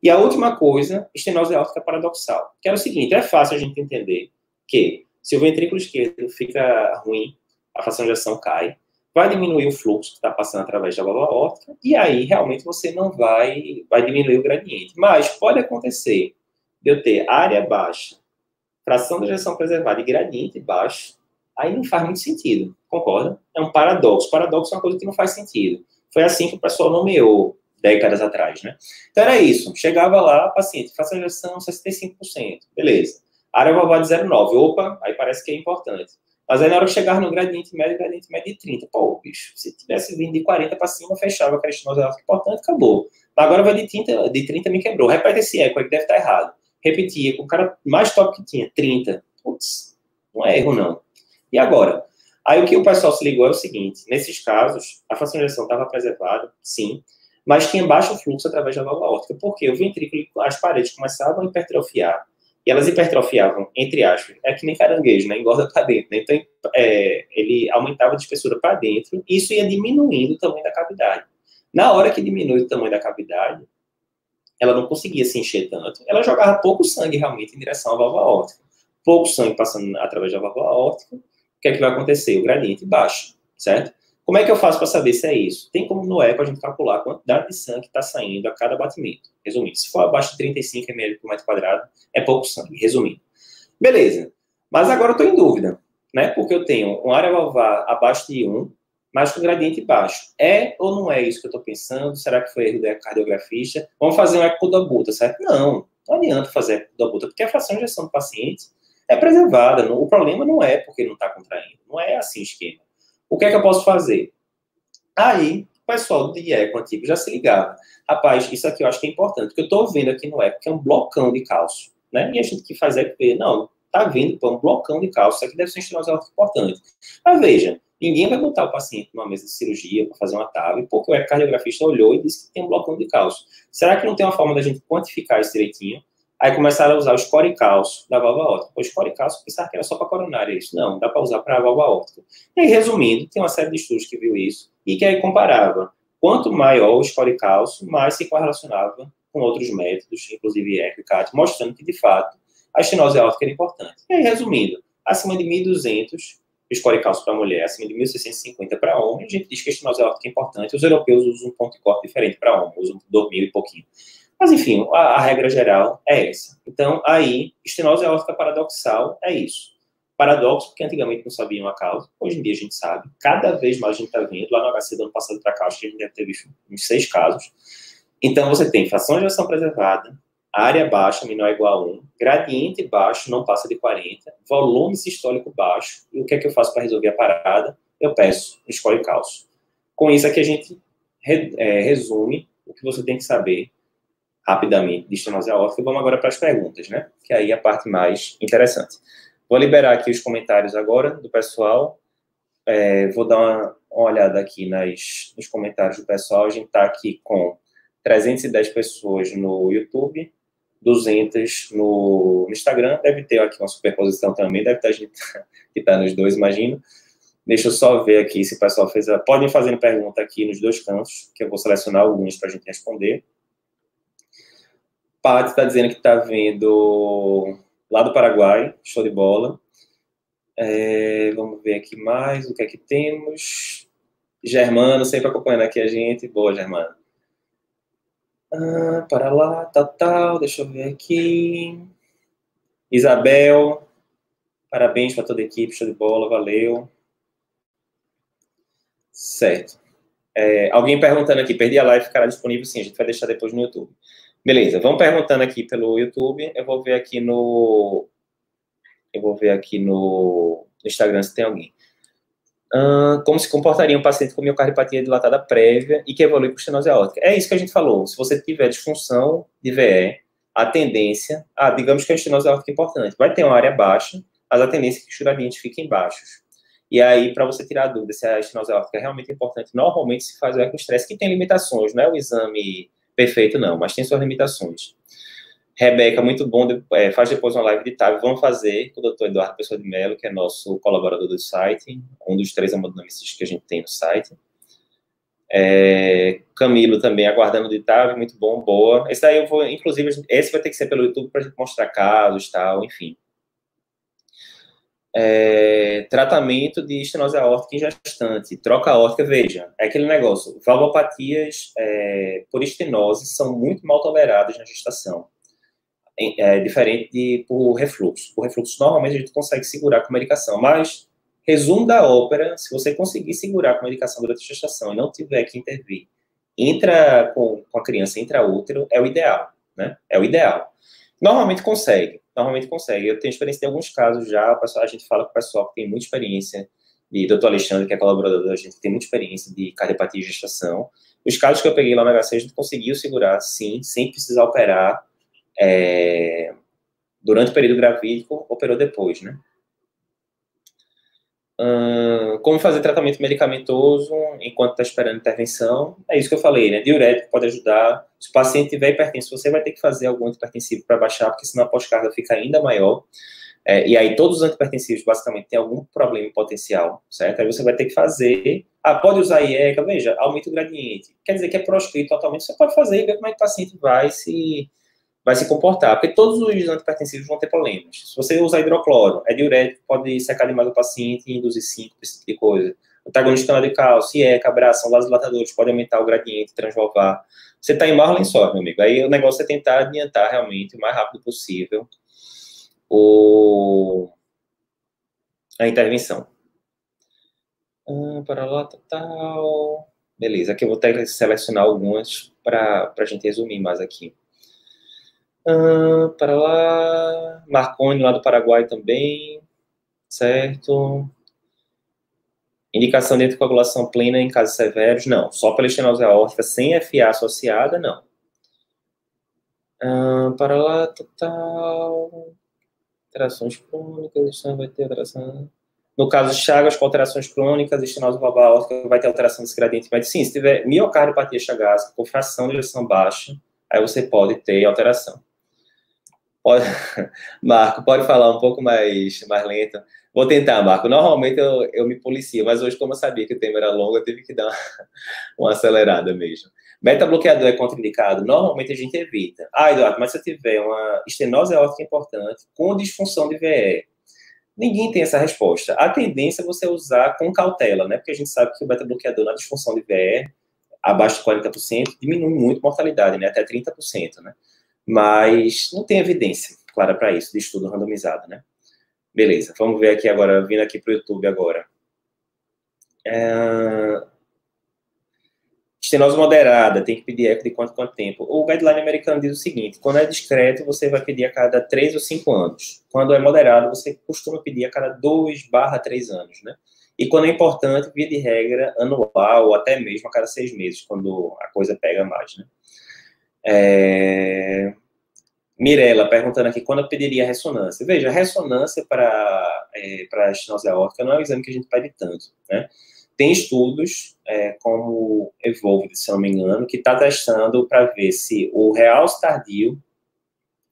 E a última coisa, estenose aórtica paradoxal, que é o seguinte, é fácil a gente entender que se o ventrículo esquerdo fica ruim, a fração de ejeção cai, vai diminuir o fluxo que está passando através da válvula aórtica, e aí realmente você não vai diminuir o gradiente. Mas pode acontecer de eu ter área baixa, fração de ejeção preservada e gradiente baixo, aí não faz muito sentido, concorda? É um paradoxo, paradoxo é uma coisa que não faz sentido. Foi assim que o pessoal nomeou décadas atrás, né? Então era isso, chegava lá, paciente, fração de ejeção 65%, beleza. Área valvar de 0,9, opa, aí parece que é importante. Mas aí na hora que chegar no gradiente médio de 30, pô, bicho, se tivesse vindo de 40 para cima, fechava aquela estenose aórtica importante, acabou. Agora vai de 30 me quebrou, repete esse eco aí que deve estar errado. Repetia, com o cara mais top que tinha, 30, putz, não é erro não. E agora? Aí o que o pessoal se ligou é o seguinte, nesses casos, a fração de ejeção estava preservada, sim, mas tinha baixo fluxo através da válvula aórtica, porque o ventrículo, as paredes começavam a hipertrofiar, e elas hipertrofiavam, entre aspas, é que nem caranguejo, né? Engorda para dentro, né? Então ele aumentava a espessura para dentro, e isso ia diminuindo o tamanho da cavidade. Na hora que diminui o tamanho da cavidade, ela não conseguia se encher tanto, ela jogava pouco sangue realmente em direção à válvula aórtica. Pouco sangue passando através da válvula aórtica, o que é que vai acontecer? O gradiente baixo, certo? Como é que eu faço para saber se é isso? Tem como no eco a gente calcular a quantidade de sangue que está saindo a cada batimento. Resumindo, se for abaixo de 35 ml por metro quadrado, é pouco sangue, resumindo. Beleza, mas agora eu estou em dúvida, né? Porque eu tenho uma área valvar abaixo de 1, mas com gradiente baixo. É ou não é isso que eu estou pensando? Será que foi erro do ecocardiografista? Vamos fazer um eco da buta, certo? Não, não adianta fazer eco da buta, porque a fração de ejeção do paciente é preservada. O problema não é porque não está contraindo, não é assim o esquema. O que é que eu posso fazer? Aí, o pessoal do IECA antigo já se ligava. Rapaz, isso aqui eu acho que é importante, porque eu estou vendo aqui no ECA que é um blocão de cálcio, né? E a gente que faz ECA, não, tá vendo, pô, um blocão de cálcio, isso aqui deve ser um estenose aórtica importante. Mas veja, ninguém vai botar o paciente numa mesa de cirurgia para fazer uma TAV, porque o ecocardiografista olhou e disse que tem um blocão de cálcio. Será que não tem uma forma da gente quantificar isso direitinho? Aí começaram a usar o score e cálcio da válvula aórtica. O score e cálcio pensava que era só para coronária isso. Não, dá para usar para a válvula aórtica. E aí, resumindo, tem uma série de estudos que viu isso e que aí comparava. Quanto maior o score e cálcio, mais se correlacionava com outros métodos, inclusive ECA e CAT, mostrando que, de fato, a estenose aórtica era importante. E aí, resumindo, acima de 1.200, o score e cálcio para mulher, acima de 1.650 para homem, a gente diz que a estenose aórtica é importante. Os europeus usam um ponto de corte diferente para homem, usam 2.000 e pouquinho. Mas, enfim, a regra geral é essa. Então, aí, estenose aórtica paradoxal é isso. Paradoxo, porque antigamente não sabiam a causa. Hoje em dia a gente sabe. Cada vez mais a gente está vendo. Lá no HC do ano passado para cá, acho que a gente deve ter visto uns 6 casos. Então, você tem fração de ejeção preservada, área baixa, menor ou igual a 1, gradiente baixo, não passa de 40, volume sistólico baixo. E o que é que eu faço para resolver a parada? Eu peço um score e cálcio. Com isso aqui a gente resume o que você tem que saber rapidamente de estenose aórtica. Vamos agora para as perguntas, né? Que aí é a parte mais interessante. Vou liberar aqui os comentários agora do pessoal. Vou dar uma olhada aqui nos comentários do pessoal. A gente está aqui com 310 pessoas no YouTube, 200 no Instagram. Deve ter aqui uma superposição também. Deve ter gente que está nos dois, imagino. Deixa eu só ver aqui se o pessoal fez. Podem fazer pergunta aqui nos dois cantos, que eu vou selecionar alguns para a gente responder. Paty está dizendo que está vendo lá do Paraguai, show de bola. Vamos ver aqui mais, o que é que temos. Germano, sempre acompanhando aqui a gente. Boa, Germano. Ah, para lá, tal, deixa eu ver aqui. Isabel, parabéns para toda a equipe, show de bola, valeu. Certo. Alguém perguntando aqui, perdi a live, ficará disponível? Sim, a gente vai deixar depois no YouTube. Beleza, vão perguntando aqui pelo YouTube. Eu vou ver aqui no Instagram se tem alguém. Como se comportaria um paciente com miocardiopatia dilatada prévia e que evolui com estenose aórtica? É isso que a gente falou. Se você tiver disfunção de VE, a tendência... digamos que a estenose aórtica é importante. Vai ter uma área baixa, mas a tendência é que os gradientes fiquem baixos. E aí, para você tirar a dúvida se a estenose aórtica é realmente importante, normalmente se faz o ecoestresse, que tem limitações, não é o exame perfeito não, mas tem suas limitações. Rebeca, muito bom, faz depois uma live de TAV, vamos fazer com o Dr. Eduardo Pessoa de Mello, que é nosso colaborador do site, um dos 3 hemodinamicistas que a gente tem no site. Camilo também, aguardando de TAV, muito bom, boa. Esse daí eu vou, inclusive, esse vai ter que ser pelo YouTube para a gente mostrar casos e tal, enfim. Tratamento de estenose aórtica em gestante, troca aórtica, veja, é aquele negócio, valvopatias por estenose são muito mal toleradas na gestação, diferente de por refluxo. Por refluxo, normalmente, a gente consegue segurar com medicação, mas, resumo da ópera, se você conseguir segurar com medicação durante a gestação e não tiver que intervir com a criança intraútero, é o ideal, né? É o ideal. Normalmente consegue. Normalmente consegue. Eu tenho experiência de alguns casos já, a gente fala com o pessoal que tem muita experiência, e Dr. Alexandre, que é colaborador da gente, tem muita experiência de cardiopatia e gestação. Os casos que eu peguei lá na HC, a gente conseguiu segurar, sim, sem precisar operar durante o período gravídico, operou depois, né? Como fazer tratamento medicamentoso enquanto está esperando intervenção, é isso que eu falei, né? Diurético pode ajudar. Se o paciente tiver hipertensão, você vai ter que fazer algum antipertensivo para baixar, porque senão a pós-carga fica ainda maior. E aí todos os antipertensivos, basicamente, têm algum problema potencial, certo? Aí você vai ter que fazer. Ah, pode usar IECA, veja, aumenta o gradiente. Quer dizer que é proscrito totalmente, você pode fazer e ver como é que o paciente vai se comportar, porque todos os antipertensivos vão ter problemas. Se você usar hidrocloro, é diurético, pode secar demais o paciente e induzir síncope, esse tipo de coisa. Antagonista de cálcio, IECA, abração, vasodilatadores, pode aumentar o gradiente, transvalvar. Você está em mau lençol, meu amigo. Aí o negócio é tentar adiantar realmente o mais rápido possível a intervenção. Para lá, tal. Beleza, aqui eu vou ter que selecionar algumas para a gente resumir mais aqui. Para lá, Marconi, lá do Paraguai também, certo? Indicação de anticoagulação plena em casos severos, não. Só pela estenose aórtica sem FA associada, não. Para lá, total. Alterações crônicas, vai ter alteração. No caso de Chagas, com alterações crônicas, estenose valvar aórtica, vai ter alteração desse gradiente. Mas sim, se tiver miocardiopatia chagásica, com fração de ejeção baixa, aí você pode ter alteração. Marco, pode falar um pouco mais lento? Vou tentar, Marco. Normalmente eu me policio, mas hoje, como eu sabia que o tema era longo, eu tive que dar uma acelerada mesmo. Beta-bloqueador é contraindicado? Normalmente a gente evita. Ah, Eduardo, mas se eu tiver uma estenose aórtica importante com disfunção de VE, ninguém tem essa resposta. A tendência é você usar com cautela, né? Porque a gente sabe que o beta-bloqueador na disfunção de VE, abaixo de 40%, diminui muito a mortalidade, né? Até 30%, né? Mas não tem evidência clara para isso, de estudo randomizado, né? Beleza, vamos ver aqui agora, vindo aqui para o YouTube agora. Estenose moderada, tem que pedir eco de quanto tempo? O guideline americano diz o seguinte, quando é discreto, você vai pedir a cada 3 ou 5 anos. Quando é moderado, você costuma pedir a cada 2/3 anos, né? E quando é importante, via de regra, anual, ou até mesmo a cada 6 meses, quando a coisa pega mais, né? Mirela perguntando aqui, quando eu pediria ressonância? Veja, ressonância para a estenose aórtica não é um exame que a gente pede tanto, né? Tem estudos, como Evoluto, se não me engano, que está testando para ver se o realce tardio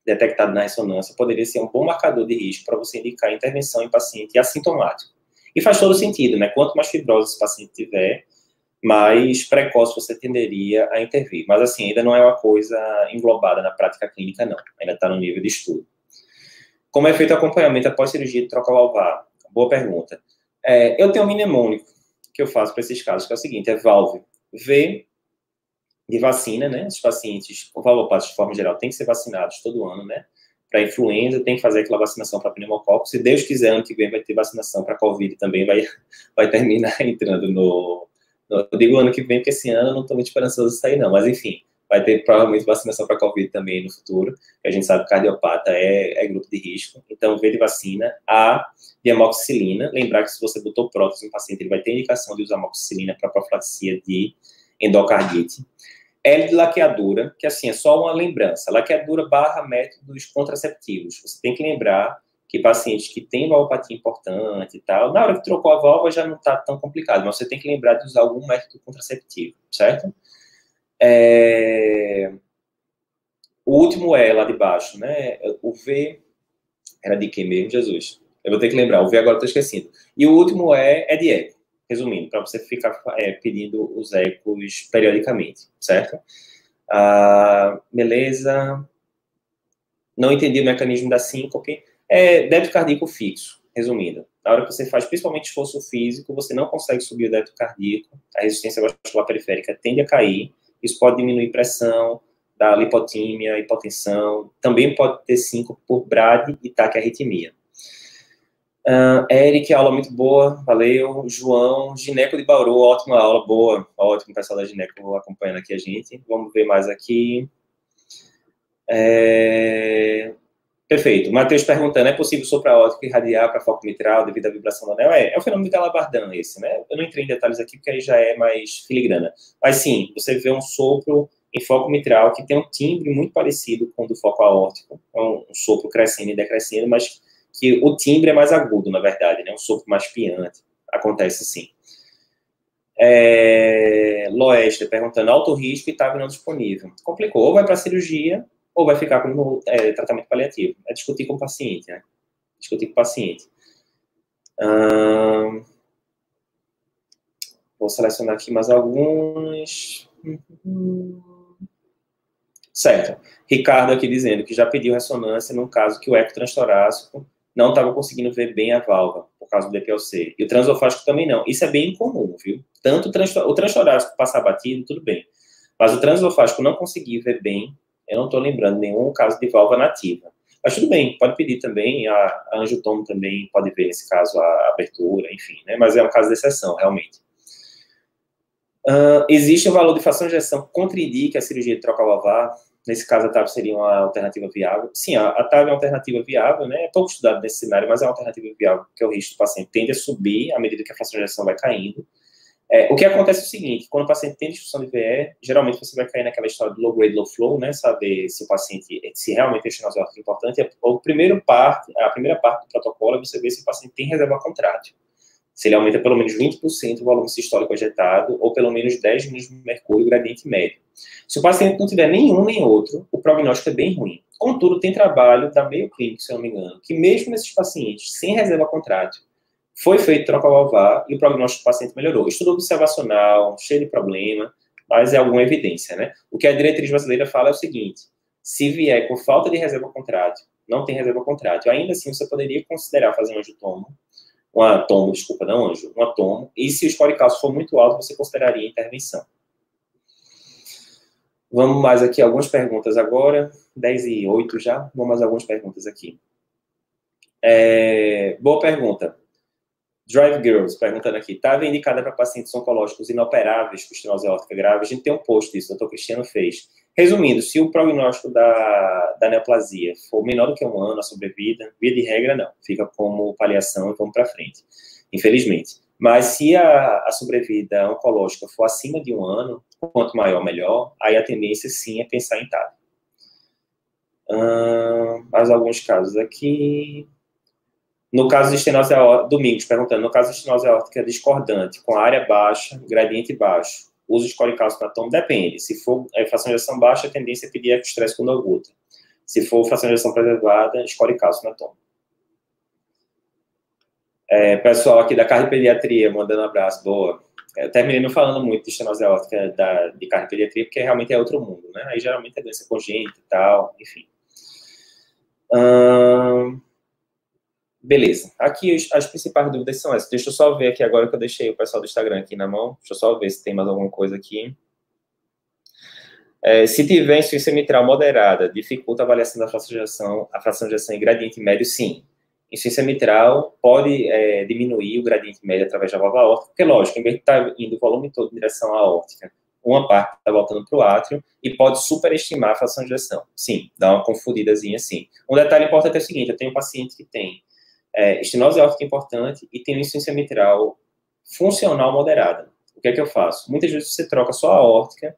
detectado na ressonância poderia ser um bom marcador de risco para você indicar intervenção em paciente assintomático. E faz todo sentido, né? Quanto mais fibrosa esse paciente tiver, mais precoce você tenderia a intervir. Mas, assim, ainda não é uma coisa englobada na prática clínica, não. Ainda está no nível de estudo. Como é feito o acompanhamento após cirurgia de troca valvar? Boa pergunta. Eu tenho um mnemônico que eu faço para esses casos, que é o seguinte, é VALV. V de vacina, né? Os pacientes, o valvopatos de forma geral, tem que ser vacinados todo ano, né? Para influenza, tem que fazer aquela vacinação para pneumococo. Se Deus quiser, ano que vem vai ter vacinação para Covid também, vai terminar entrando no... Eu digo ano que vem, porque esse ano eu não estou muito esperançoso de sair, não. Mas, enfim, vai ter provavelmente vacinação para Covid também no futuro. A gente sabe que cardiopata é grupo de risco. Então, V de vacina, A de amoxicilina. Lembrar que se você botou prótese no paciente, ele vai ter indicação de usar amoxicilina para profilaxia de endocardite. L de laqueadura, que assim, é só uma lembrança. Laqueadura / métodos contraceptivos. Você tem que lembrar que pacientes que têm valvopatia importante e tal, na hora que trocou a válvula já não está tão complicado, mas você tem que lembrar de usar algum método contraceptivo, certo? O último é lá de baixo, né? O V era de quem mesmo? Jesus. Eu vou ter que lembrar, o V agora eu estou esquecendo. E o último é de eco. Resumindo, para você ficar pedindo os ecos periodicamente, certo? Beleza. Não entendi o mecanismo da síncope. É débito cardíaco fixo, resumindo. Na hora que você faz principalmente esforço físico, você não consegue subir o débito cardíaco, a resistência vascular periférica tende a cair, isso pode diminuir pressão, dar lipotímia, hipotensão, também pode ter síncope por brade e taquiarritmia. Eric, aula muito boa, valeu. João, gineco de Bauru, ótima aula, boa, ótimo, pessoal da gineco acompanhando aqui a gente, vamos ver mais aqui. Perfeito, Matheus perguntando, é possível supraótico irradiar para foco mitral devido à vibração do anel? É o fenômeno de Galabardin esse, né? Eu não entrei em detalhes aqui porque aí já é mais filigrana, mas sim, você vê um sopro em foco mitral que tem um timbre muito parecido com o do foco aórtico, então, um sopro crescendo e decrescendo, mas que o timbre é mais agudo, na verdade, né? Um sopro mais piante. acontece sim. Loeste perguntando, alto risco e TAV não disponível. Complicou, ou vai para cirurgia, ou vai ficar com tratamento paliativo. É discutir com o paciente, né? Discutir com o paciente. Vou selecionar aqui mais alguns. Certo. Ricardo aqui dizendo que já pediu ressonância num caso que o eco transtorácico não estava conseguindo ver bem a válvula, por causa do DPOC. E o transofágico também não. Isso é bem incomum, viu? Tanto o transtorácico passar batido, tudo bem. Mas o transofágico não conseguir ver bem, eu não estou lembrando nenhum caso de válvula nativa. Mas tudo bem, pode pedir também, a angiotomo também pode ver nesse caso a abertura, enfim, né? Mas é um caso de exceção, realmente. Existe um valor de fração de ejeção que contraindica a cirurgia de troca valvar? Nesse caso, a TAV seria uma alternativa viável? Sim, a TAV é uma alternativa viável, né? É pouco estudado nesse cenário, mas é uma alternativa viável, porque o risco do paciente tende a subir à medida que a fração de ejeção vai caindo. O que acontece é o seguinte, quando o paciente tem disfunção de VR, geralmente você vai cair naquela história do low grade, low flow, né? Saber se o paciente, se realmente a estenose aórtica é importante. A primeira parte do protocolo é você ver se o paciente tem reserva contrátil. Se ele aumenta pelo menos 20% do volume sistólico ejetado, ou pelo menos 10 milímetros de mercúrio, gradiente médio. Se o paciente não tiver nenhum nem outro, o prognóstico é bem ruim. Contudo, tem trabalho da Mayo Clinic, se eu não me engano, que mesmo nesses pacientes sem reserva contrátil, foi feito troca valvar e o prognóstico do paciente melhorou. Estudo observacional, cheio de problema, mas é alguma evidência, né? O que a diretriz brasileira fala é o seguinte, se vier com falta de reserva contrátil, não tem reserva contrátil, ainda assim você poderia considerar fazer um angiotomo, uma tomo, e se o score de cálcio for muito alto, você consideraria intervenção. Vamos mais aqui, algumas perguntas agora, 10:08 já, vamos mais algumas perguntas aqui. Boa pergunta. Drive Girls, perguntando aqui, TAV indicada para pacientes oncológicos inoperáveis com estenose aórtica grave? A gente tem um post disso, o Dr. Cristiano fez. Resumindo, se o prognóstico da neoplasia for menor do que um ano, a sobrevida, via de regra, não. Fica como paliação e vamos para frente, infelizmente. Mas se a sobrevida oncológica for acima de um ano, quanto maior, melhor, aí a tendência, sim, é pensar em TAV. Mais alguns casos aqui. No caso de estenose aórtica, Domingos perguntando, no caso de estenose aórtica discordante, com área baixa, gradiente baixo, uso de score de cálcio na tomo, depende. Se for fração de ejeção baixa, a tendência é pedir ecostress com Noguta. Se for fração de ejeção preservada, score de cálcio na tomo. Pessoal aqui da cardiopediatria, mandando um abraço, boa. Eu terminei não falando muito de estenose aórtica de cardiopediatria, porque realmente é outro mundo, né? Aí geralmente é doença congênita e tal, enfim. Beleza. Aqui as principais dúvidas são essas. Deixa eu só ver aqui agora que eu deixei o pessoal do Instagram aqui na mão. Deixa eu só ver se tem mais alguma coisa aqui. Se tiver insuficiência mitral moderada, dificulta a avaliação da fração de ejeção em gradiente médio? Sim. Insuficiência mitral pode diminuir o gradiente médio através da válvula aórtica, porque, lógico, em vez de estar indo o volume todo em direção à aórtica, uma parte está voltando para o átrio e pode superestimar a fração de ejeção. Sim, dá uma confundidazinha, sim. Um detalhe importante é o seguinte, eu tenho um paciente que tem estenose aórtica importante e tem insuficiência mitral funcional moderada. O que é que eu faço? Muitas vezes você troca só a aórtica,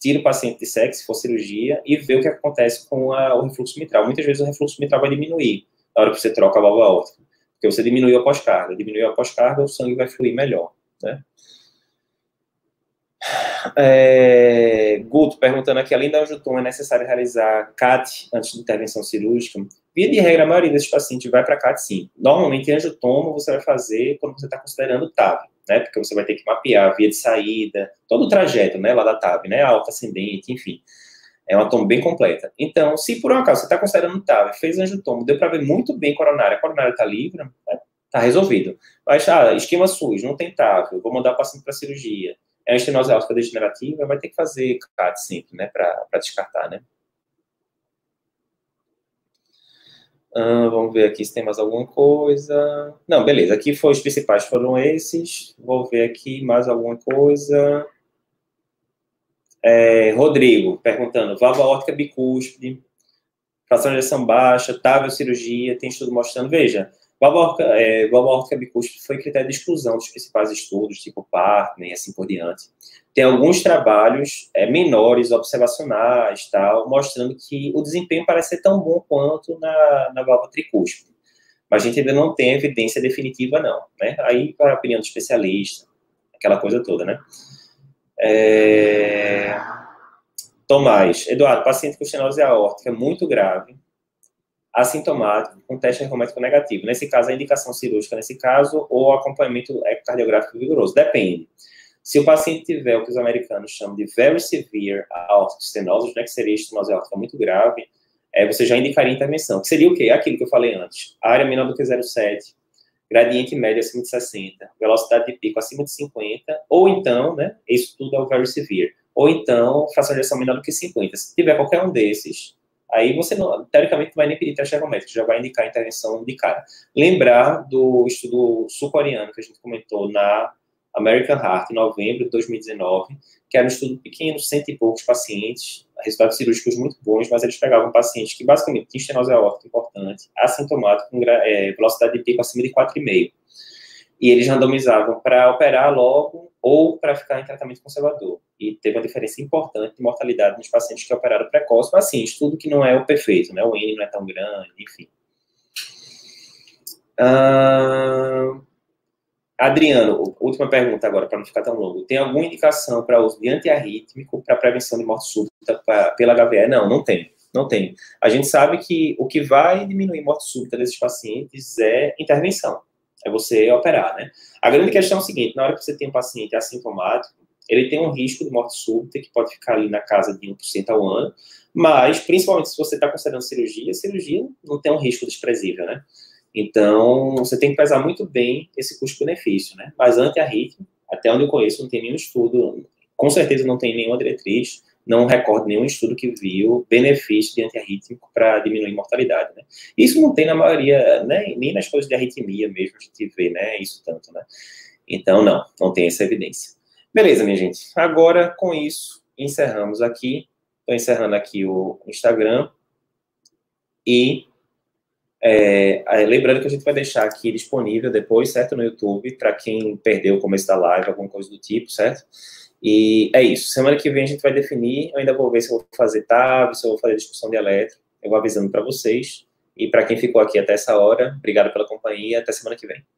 tira o paciente de SEC, se for cirurgia, e vê o que acontece com o refluxo mitral. Muitas vezes o refluxo mitral vai diminuir na hora que você troca a válvula aórtica, porque você diminuiu a pós-carga. Diminuiu a pós-carga, o sangue vai fluir melhor, né? Guto perguntando aqui, além da angiotomo, é necessário realizar CAT antes de intervenção cirúrgica? Via de regra, a maioria desses pacientes vai para CAT, sim. Normalmente, angiotomo você vai fazer quando você está considerando TAV, né? Porque você vai ter que mapear a via de saída, todo o trajeto, né, lá da TAV, né? Alta, ascendente, enfim. É uma tomo bem completa. Então, se por um acaso você está considerando TAV, fez angiotomo, deu para ver muito bem coronária, a coronária está livre, né? Tá resolvido. Mas, esquema SUS, não tem TAV, eu vou mandar o paciente para cirurgia. É uma estenose aórtica degenerativa, vai ter que fazer CAT sempre, né, para descartar, né? Vamos ver aqui se tem mais alguma coisa. Não, beleza, aqui foi os principais, foram esses. Vou ver aqui mais alguma coisa. Rodrigo, perguntando, válvula aórtica bicúspide, fração de ejeção baixa, TAV ou cirurgia, tem estudo mostrando, veja... Válvula aórtica bicúspide foi critério de exclusão dos principais estudos, tipo PARTNER, assim por diante. Tem alguns trabalhos menores, observacionais, tal, mostrando que o desempenho parece ser tão bom quanto na válvula tricúspide. Mas a gente ainda não tem evidência definitiva, não, né? Aí, para a opinião do especialista, aquela coisa toda, né? Tomás, Eduardo, paciente com estenose aórtica muito grave, assintomático, com teste ergométrico negativo. Nesse caso, a indicação cirúrgica, nesse caso, ou acompanhamento ecocardiográfico vigoroso. Depende. Se o paciente tiver o que os americanos chamam de very severe aortic stenosis, né, que seria estenose aórtica muito grave, você já indicaria intervenção. Que seria o quê? Aquilo que eu falei antes. Área menor do que 0,7, gradiente médio acima de 60, velocidade de pico acima de 50, ou então, né, isso tudo é o very severe, ou então, fração de ejeção menor do que 50. Se tiver qualquer um desses, aí você, não, teoricamente, não vai nem pedir teste ergométrico, já vai indicar a intervenção indicada. Lembrar do estudo sul-coreano que a gente comentou na American Heart, em novembro de 2019, que era um estudo pequeno, 100 e poucos pacientes, resultados cirúrgicos muito bons, mas eles pegavam pacientes que basicamente tinham estenose aórtica importante, assintomático, com velocidade de pico acima de 4,5. E eles randomizavam para operar logo ou para ficar em tratamento conservador. E teve uma diferença importante de mortalidade nos pacientes que operaram precoce, mas assim, estudo que não é o perfeito, né? O N não é tão grande, enfim. Adriano, última pergunta agora, para não ficar tão longo. Tem alguma indicação para uso de antiarrítmico para prevenção de morte súbita pela HVE? Não, não tem. Não tem. A gente sabe que o que vai diminuir morte súbita desses pacientes é intervenção. É você operar, né? A grande questão é o seguinte, na hora que você tem um paciente assintomático, ele tem um risco de morte súbita que pode ficar ali na casa de 1% ao ano, mas, principalmente se você está considerando cirurgia, a cirurgia não tem um risco desprezível, né? Então, você tem que pesar muito bem esse custo-benefício, né? Mas antiarrítmico, até onde eu conheço, não tem nenhum estudo, com certeza não tem nenhuma diretriz, não recordo nenhum estudo que viu benefício de antiarrítmico para diminuir mortalidade, né? Isso não tem na maioria, né? Nem nas coisas de arritmia mesmo a gente vê, né? Isso tanto, né? Então, não tem essa evidência. Beleza, minha gente. Agora, com isso, encerramos aqui. Estou encerrando aqui o Instagram. E lembrando que a gente vai deixar aqui disponível depois, certo? No YouTube, para quem perdeu o começo da live, alguma coisa do tipo, certo? E é isso. Semana que vem a gente vai definir. Eu ainda vou ver se eu vou fazer TAV, se eu vou fazer discussão de eletro. Eu vou avisando para vocês. E para quem ficou aqui até essa hora, obrigado pela companhia. Até semana que vem.